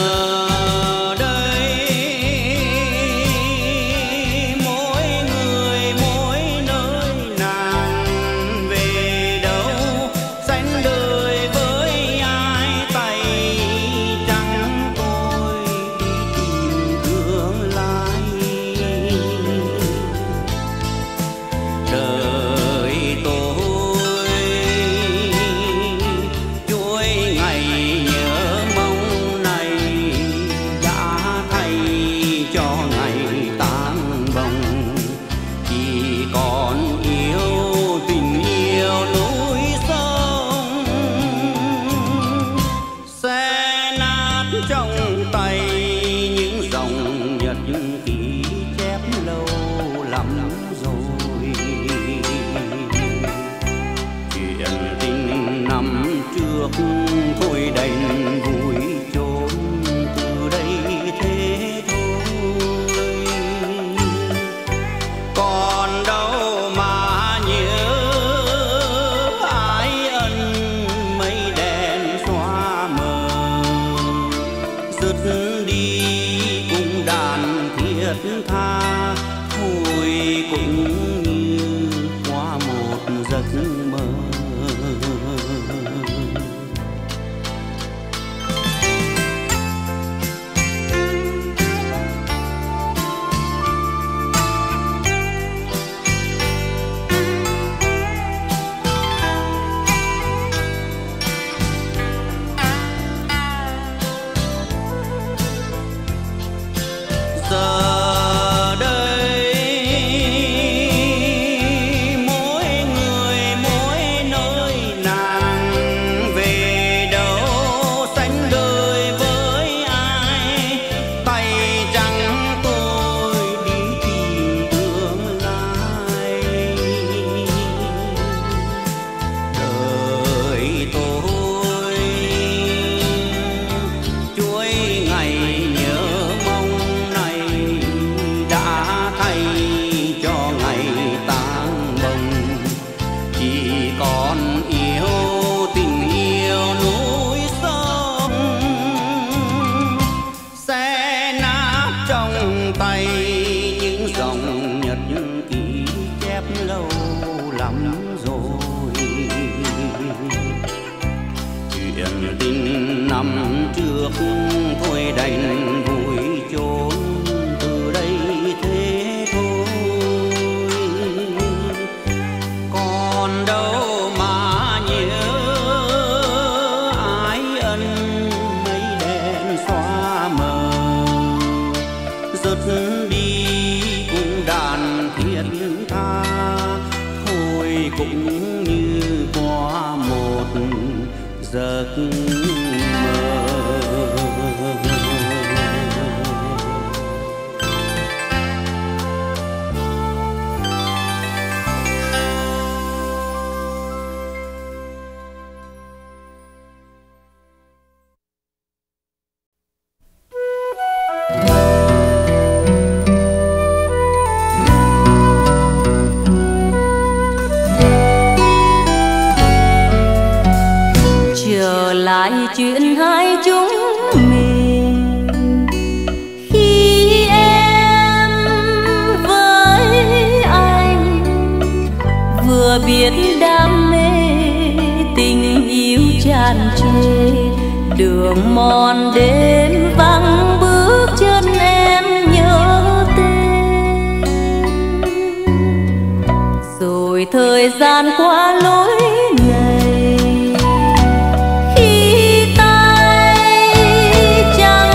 khi tay chẳng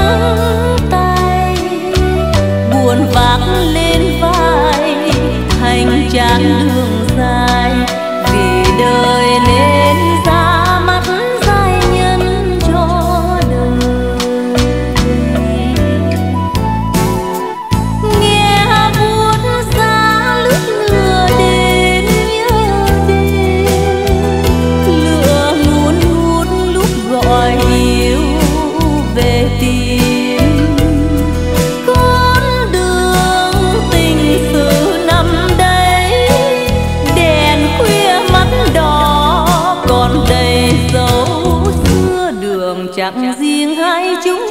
chẳng riêng hai chúng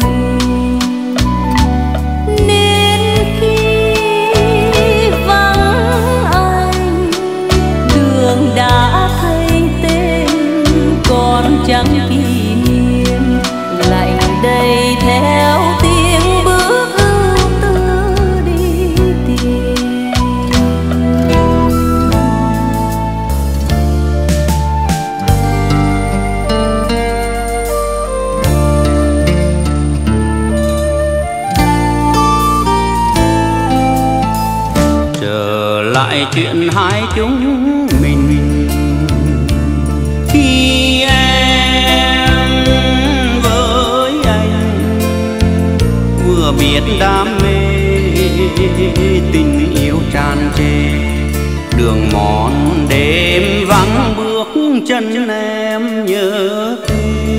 mình, nên khi vắng anh đường đã thay tên, còn chẳng kỷ niệm lạnh đầy theo tiếng bước tư đi tìm. Trở lại chuyện hai chúng mình, khi em với anh vừa biết đam mê tình yêu tràn trề, đường mòn đêm vắng bước chân em nhớ thương.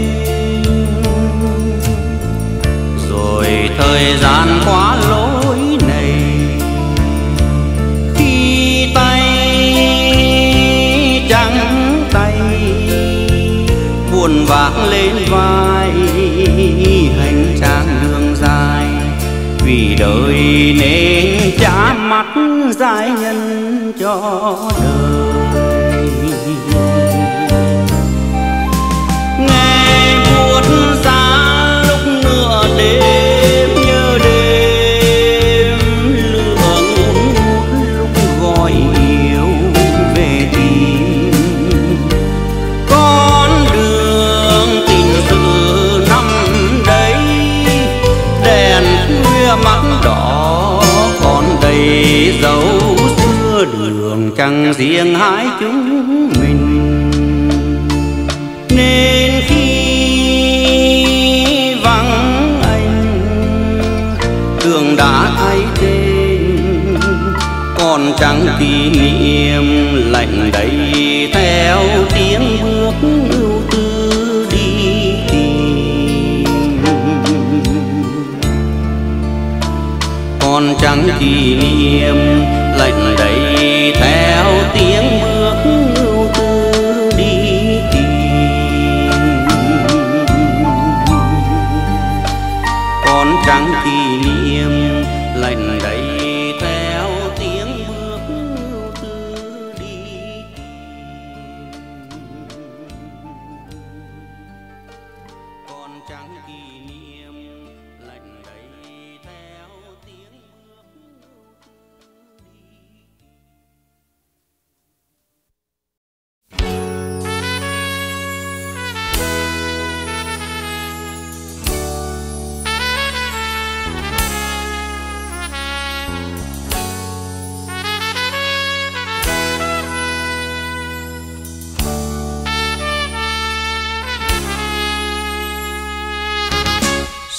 Rồi thời gian quá lối này, khi tay trắng tay buồn vác lên vai hành trang đường dài, vì đời nên trả mắt giải nhân cho đời. Nghe buốt giá lúc nửa đêm, nhớ đêm lửa ngút lúc gọi yêu về tìm. Con đường tình sự năm đấy, đèn khuya mắt đỏ còn đầy dấu xưa, đường chẳng riêng hai chúng mình, nên khi vắng anh đường đã thay tên, còn chẳng kỷ niệm lạnh đầy theo tiếng bước ưu tư đi tìm. Còn chẳng kỷ niệm lạnh đầy theo tiếng bước ưu tư đi tìm. Con trắng kỷ niệm lạnh đầy theo tiếng bước ưu tư đi tìm. Con trắng kỷ niệm lạnh đầy theo tiếng bước ưu tư đi tìm.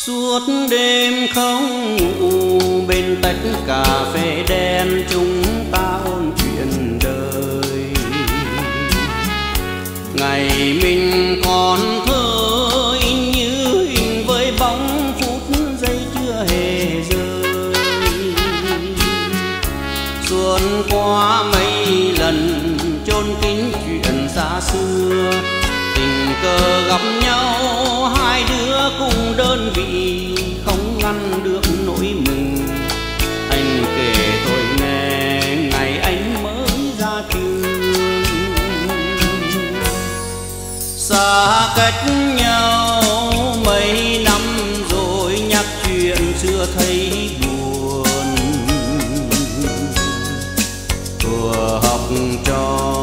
Suốt đêm không ngủ bên tách cà phê đen, chúng ta ôn chuyện đời. Ngày mình còn thơ in như hình với bóng phút giây chưa hề rơi. Xuân qua mấy lần chôn kín chuyện xa xưa, tình cờ gặp nhau hai đứa cùng đơn vị, không ngăn được nỗi mừng. Anh kể tôi nghe ngày anh mới ra trường, xa cách nhau mấy năm rồi nhắc chuyện xưa thấy buồn. Vừa học trò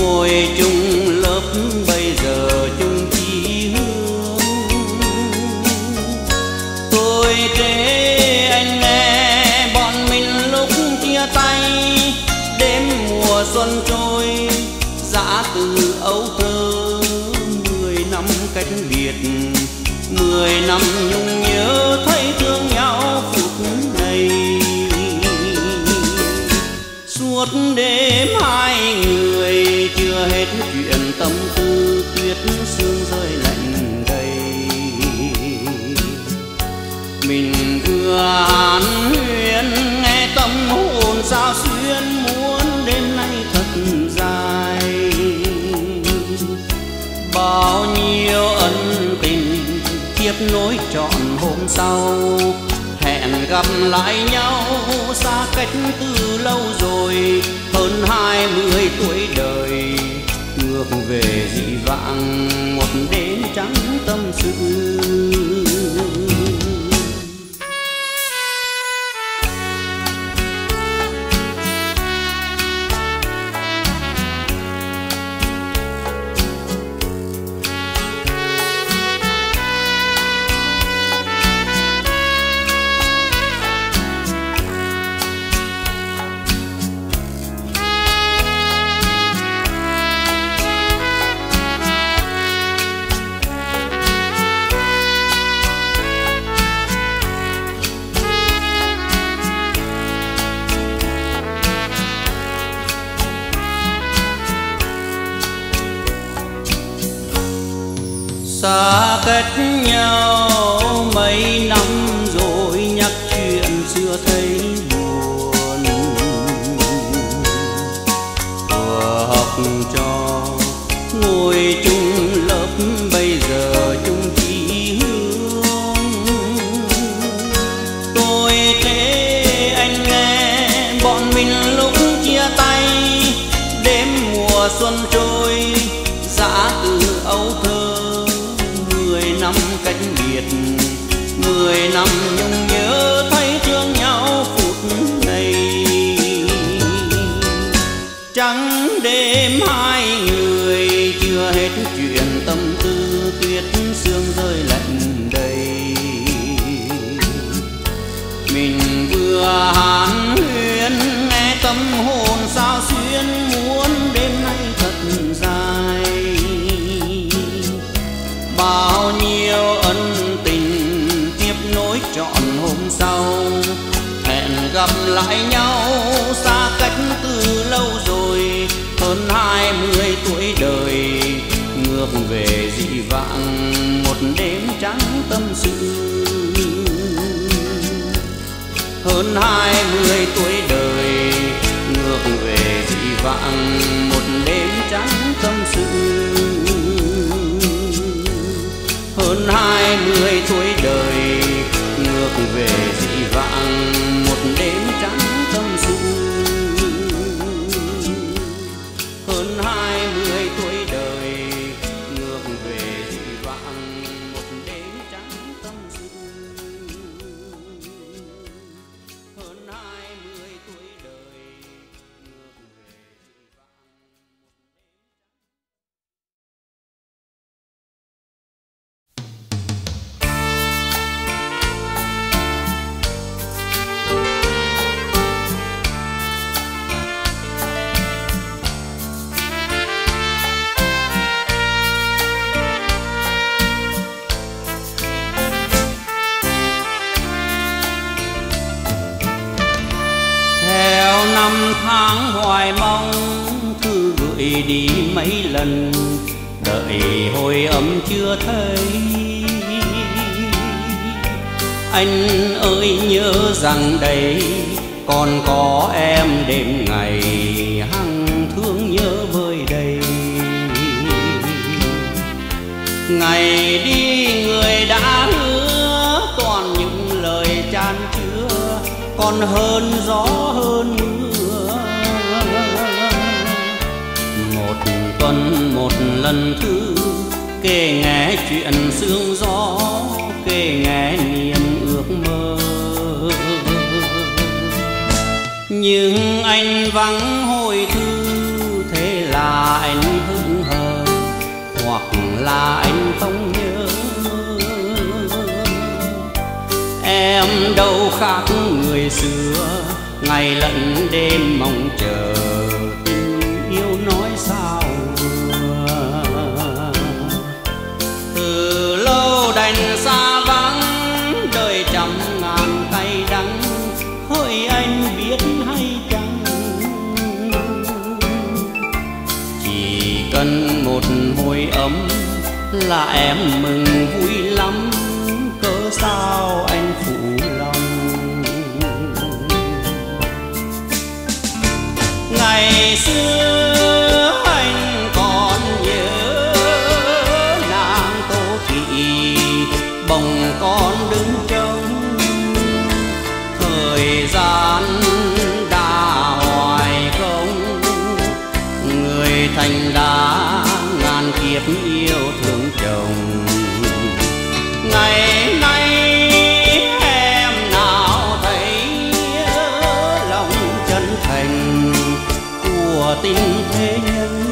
ngồi chung lớp, bây giờ chung chí hướng. Tôi kể anh nghe bọn mình lúc chia tay, đêm mùa xuân trôi giã từ ấu thơ. Mười năm cách biệt, mười năm nhung nhớ thấy thương nhau phút này. Suốt đêm hai người chưa hết chuyện tâm tư, tuyết sương rơi lạnh đầy. Mình vừa hàn huyên nghe tâm hồn sao xuyên, muốn đêm nay thật dài. Bao nhiêu ân tình kết nối trọn hôm sau. Hẹn gặp lại nhau xa cách từ lâu rồi, hơn hai mươi tuổi đời ngược về dị vãng một đêm trắng tâm sự. Xa cách nhau mấy năm rồi nhắc chuyện xưa thấy buồn. Vừa học trò ngồi chung lớp bây giờ chung chí hướng. Tôi thế anh nghe bọn mình lúc chia tay, đêm mùa xuân trôi giã từ âu thơ. Mười năm cách biệt, mười năm nhung nhớ thấy thương nhau phút này. Trắng đêm hai người chưa hết chuyện tâm tư, tuyết sương rơi lạnh đầy. Mình vừa hàn huyên nghe tâm hồn sao xuyên, muốn đêm nay thật dài. Bao nhiêu ân tình tiếp nối trọn hôm sau. Hẹn gặp lại nhau xa cách từ lâu rồi, hơn hai mươi tuổi đời ngược về dị vãng một đêm trắng tâm sự. Hơn hai mươi tuổi đời ngược về dị vãng một đêm trắng tâm sự. Hơn hai mươi tuổi đời ngược về dị vãng một đêm trắng tâm sự. Hơn hai mươi tuổi đời ngược về dị vãng một đêm trắng tâm sự. Hơn hai mươi tuổi đời ngược về dị vãng. Tháng hoài mong thư gửi đi mấy lần, đợi hồi ấm chưa thấy. Anh ơi nhớ rằng đây còn có em đêm ngày hằng thương nhớ vơi đầy. Ngày đi người đã hứa toàn những lời chan chứa, còn hơn gió hơn mưa. Tuần một lần thứ kể nghe chuyện sương gió, kể nghe niềm ước mơ. Nhưng anh vắng hồi thư, thế là anh hững hờ, hoặc là anh không nhớ. Em đâu khác người xưa, ngày lẫn đêm mong chờ tình yêu nói sao. Đành xa vắng đời trăm ngàn cay đắng, hỡi anh biết hay chăng? Chỉ cần một hồi ấm là em mừng vui lắm, cớ sao anh phụ lòng. Ngày xưa anh còn nhớ nàng Tô Thị bồng còn đứng trông thời gian đã hoài không. Người thành đã ngàn kiếp yêu thương chồng, ngày nay em nào thấy lòng chân thành của tình thế nhân.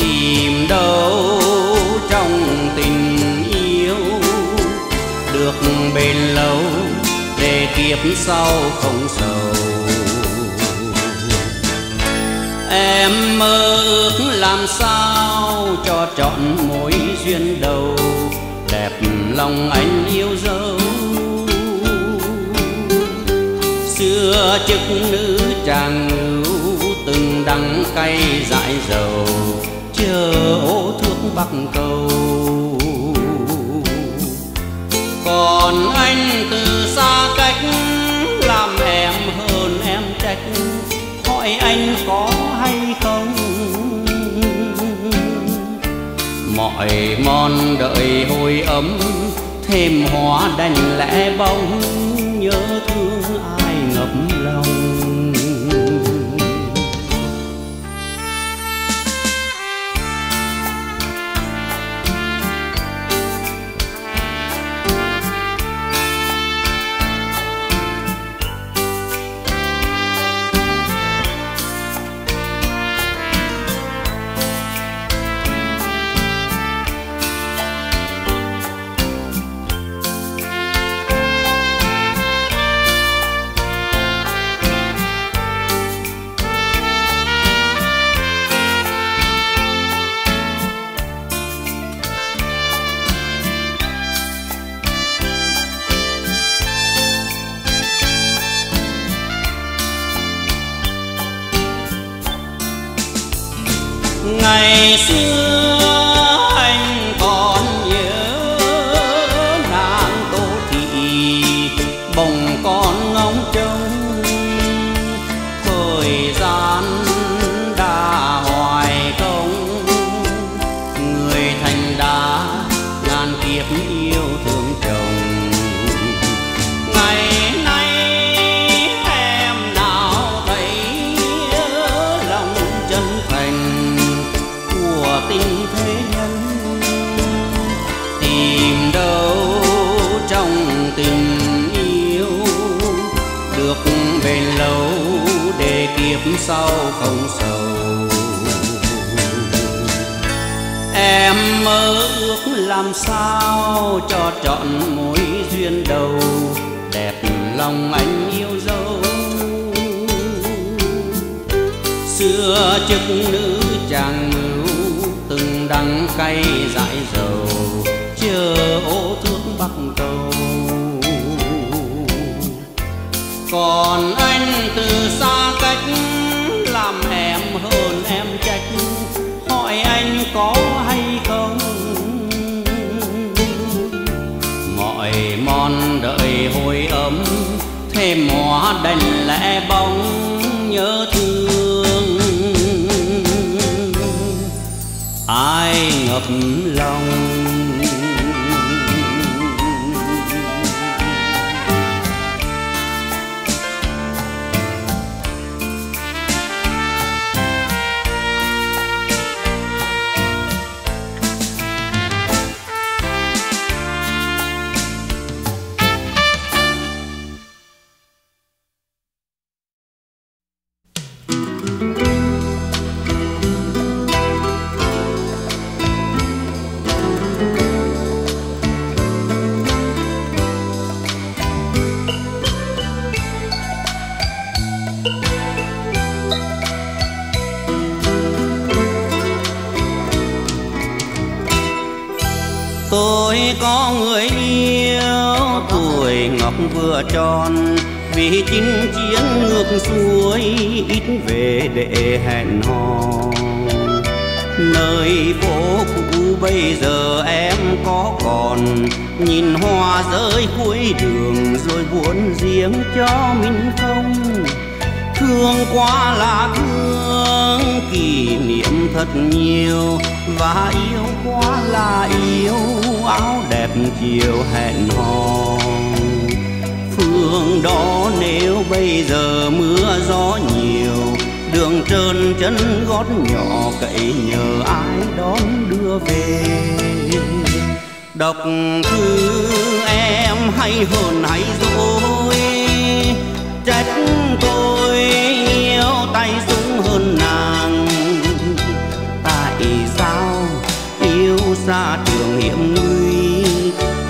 Tìm đâu trong tình yêu được bền lâu để kiếp sau không sầu. Em mơ ước làm sao cho trọn mối duyên đầu, đẹp lòng anh yêu dấu. Xưa chức nữ chàng ngưu từng đắng cay dại dầu, chờ ô thước bắc cầu. Còn anh từ xa cách làm em hơn em trách, hỏi anh có hay không. Mọi mòn đợi hồi ấm thêm hóa đành lẽ bóng, nhớ thương ai ngập lòng. Ngày xưa anh còn nhớ nàng Tô Thị bồng con ngóng trông. Thời gian đã hoài công, người thành đã ngàn kiếp yêu thương chồng. Ngày nay em nào thấy lòng chân thành tình thế nhân. Tìm đâu trong tình yêu được bền lâu để kiếp sau không sầu. Em mơ ước làm sao cho trọn mối duyên đầu, đẹp lòng anh yêu dấu. Xưa chức nữ chàng đắng cay dại dầu, chờ ô thước bắc cầu. Còn anh từ xa cách làm em hơn em trách, hỏi anh có hay không. Mọi mòn đợi hồi ấm thêm hóa đành lẽ bóng, nhớ thương ai ngập lòng. Tôi có người yêu tuổi ngọc vừa tròn, vì chinh chiến ngược xuôi ít về để hẹn hò. Nơi phố cũ bây giờ em có còn, nhìn hoa rơi cuối đường rồi buồn riêng cho mình không. Thương quá là thương, kỷ niệm thật nhiều, và yêu quá là yêu áo đẹp chiều hẹn hò. Phương đó nếu bây giờ mưa gió nhiều, đường trơn chân gót nhỏ cậy nhờ ai đón đưa về. Đọc thư em hay hờn hay dỗi, trách tôi yêu tay súng hơn nàng. Tại sao yêu xa trường hiểm nguy,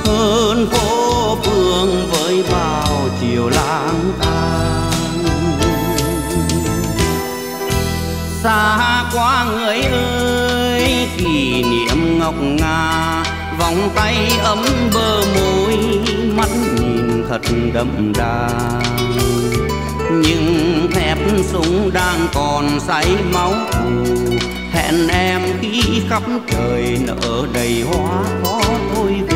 hơn phố phường với bao chiều lang thang. Xa quá người ơi, kỷ niệm ngọc ngà, vòng tay ấm bờ môi, mắt nhìn thật đậm đà. Nhưng thép súng đang còn say máu thù, hẹn em khi khắp trời nở đầy hoa có thôi về.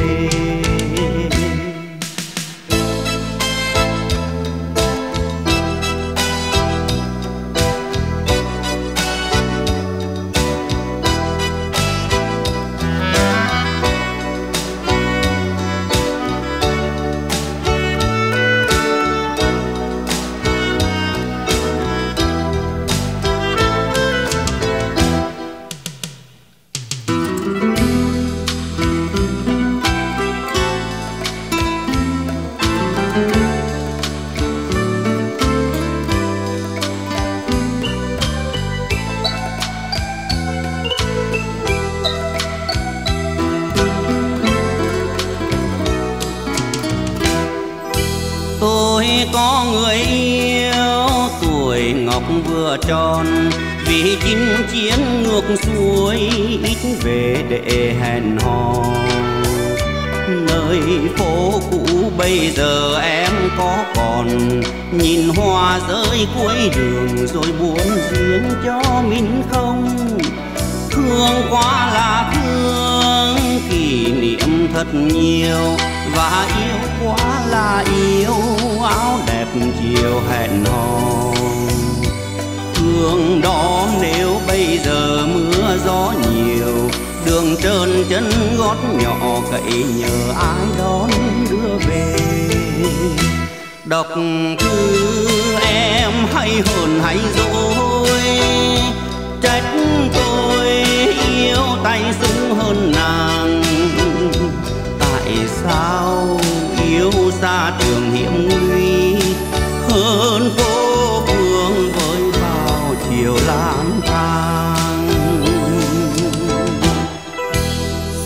Tròn vì chinh chiến ngược xuôi, ít về để hẹn hò. Nơi phố cũ bây giờ em có còn, nhìn hoa rơi cuối đường rồi buồn duyên cho mình không? Thương quá là thương, kỷ niệm thật nhiều, và yêu quá là yêu áo đẹp chiều hẹn hò. Phương đó nếu bây giờ mưa gió nhiều, đường trơn chân gót nhỏ cậy nhờ ai đón đưa về. Đọc thư em hay hờn hay dỗi, trách tôi yêu tay súng hơn nàng. Tại sao yêu xa trường hiểm nguy, hơn phố phường với chiều lang thang.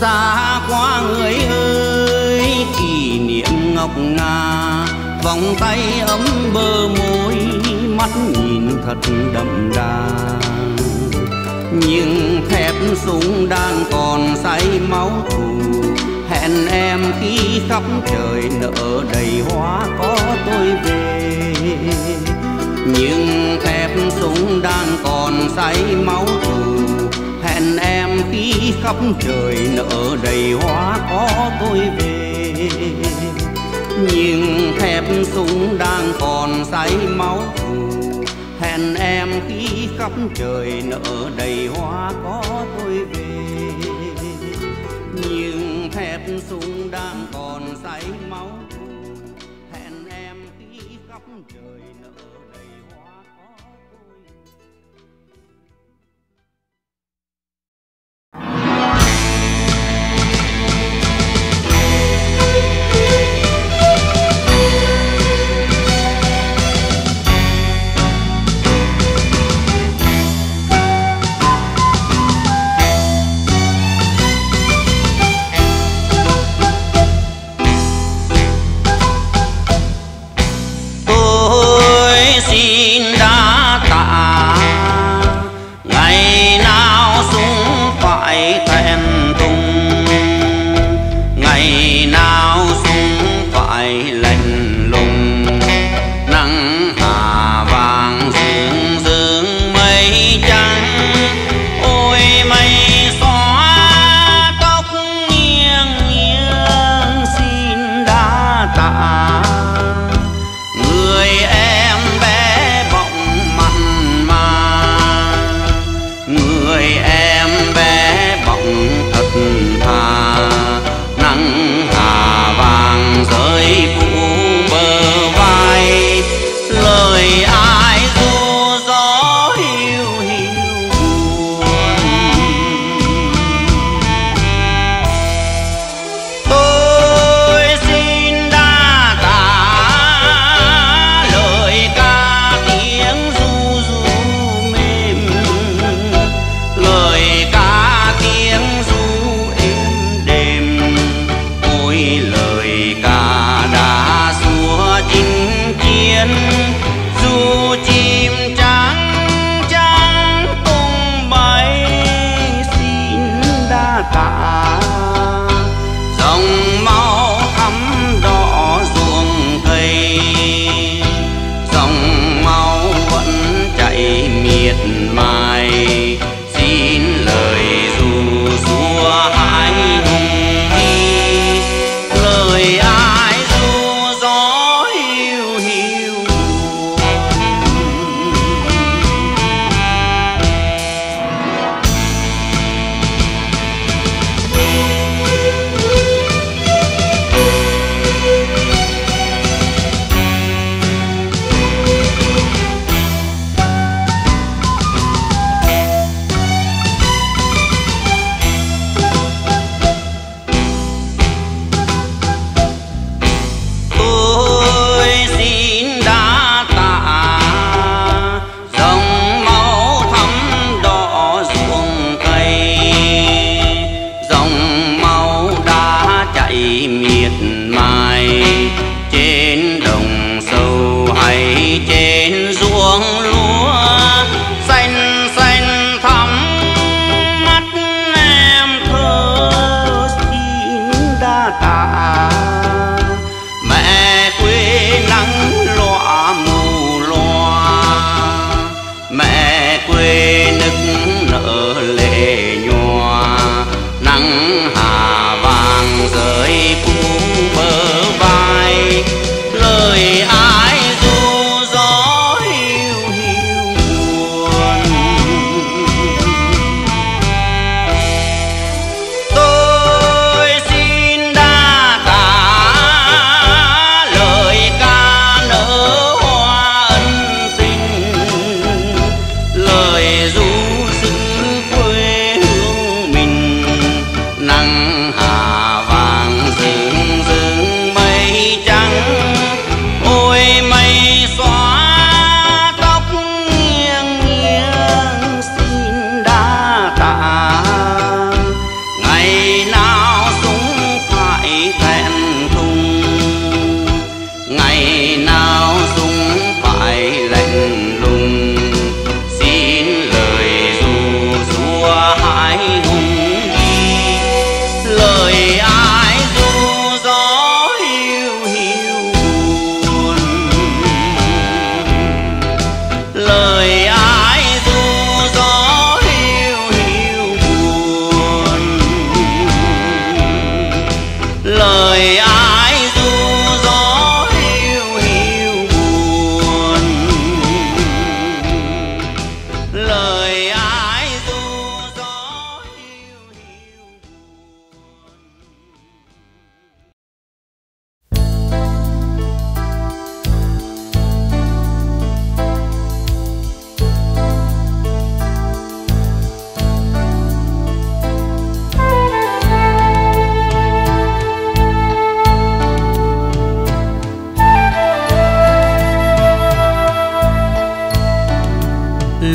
Xa quá người ơi, kỷ niệm ngọc ngà, vòng tay ấm bờ môi, mắt nhìn thật đậm đà. Nhưng thép súng đang còn say máu thù, hẹn em khi khắp trời nở đầy hoa có tôi về. Nhưng thép súng đang còn say máu thù, hẹn em khi khắp trời nở đầy hoa có tôi về. Nhưng thép súng đang còn say máu thù, hẹn em khi khắp trời nở đầy hoa có tôi về. Nhưng thép súng đang còn say máu thù, hẹn em khi khắp trời nở. Tôi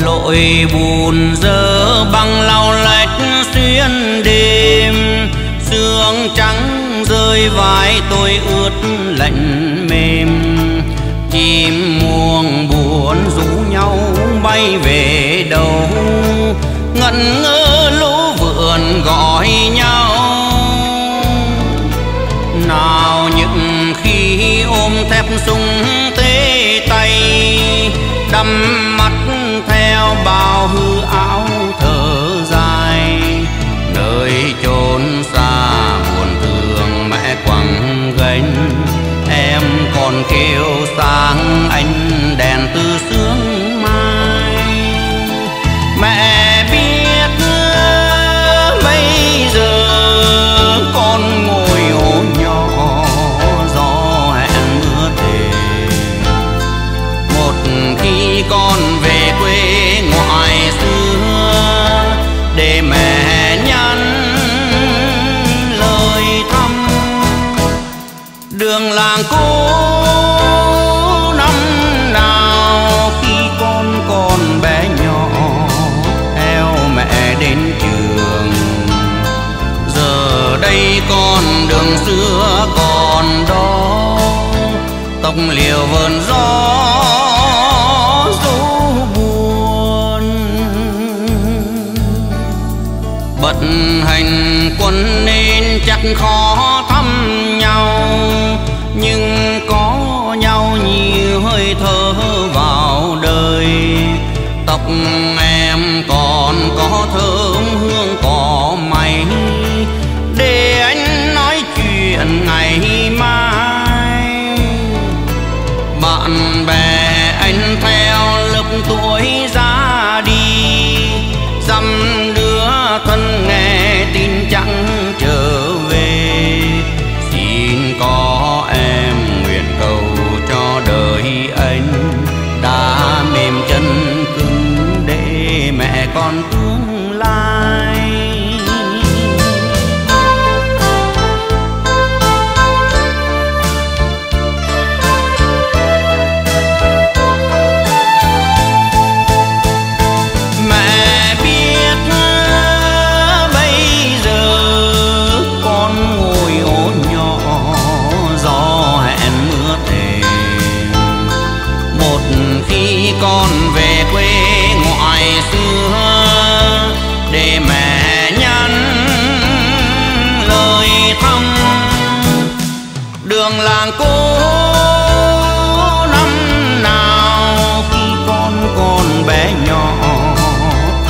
lội bùn dơ băng lau lách xuyên đêm, sương trắng rơi vai tôi ướt lạnh mềm. Chim muông buồn rủ nhau bay về đâu, ngẩn ngơ lũ vườn gọi nhau. Nào những khi ôm thép súng tê tay, đắm mắt theo bao hư ảo thở dài. Nơi chốn xa buồn thương mẹ quẳng gánh, em còn kêu sáng ánh đèn từ sương mai. Mẹ biết bây giờ con ngồi ô nhỏ gió hẹn mưa thề. Một khi con về quê ngoại xưa để mẹ nhắn lời thăm. Đường làng cô năm nào khi con còn bé nhỏ theo mẹ đến trường. Giờ đây con đường xưa còn đó, tóc liều vườn gió dấu buồn. Bất hành quân nên chắc khó thăm nhau, nhưng có nhau nhiều hơi thở vào đời. Tóc em còn có thơm hương cỏ mây, để anh nói chuyện ngày mai. Bạn bè anh theo lớp tuổi ra đi, dăm đứa thân nghe tin chẳng trở về. Xin có em nguyện cầu cho đời anh đã mềm chân cứng để mẹ con tương lai. Khi con về quê ngoại xưa để mẹ nhắn lời thăm. Đường làng cô năm nào khi con còn bé nhỏ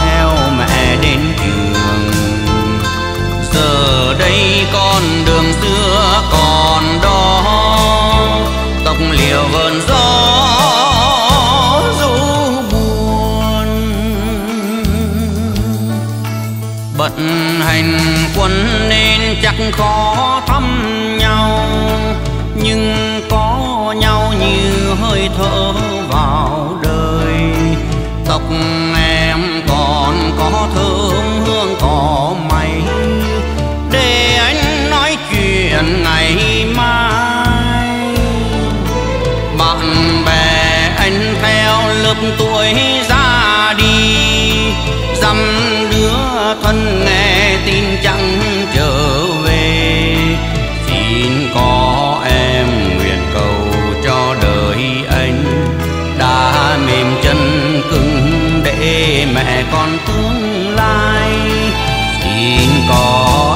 theo mẹ đến trường. Giờ đây con đường xưa còn đó, tóc liễu vườn gió hành quân nên chắc khó thăm nhau, nhưng có nhau như hơi thở vào đời. Tóc em còn có thơm hương cỏ mây, để anh nói chuyện ngày mai. Bạn bè anh theo lớp tuổi ra đi, dăm đứa thân nghe tin chẳng trở về. Xin có em nguyện cầu cho đời anh đã mềm chân cứng để mẹ con tương lai. Xin có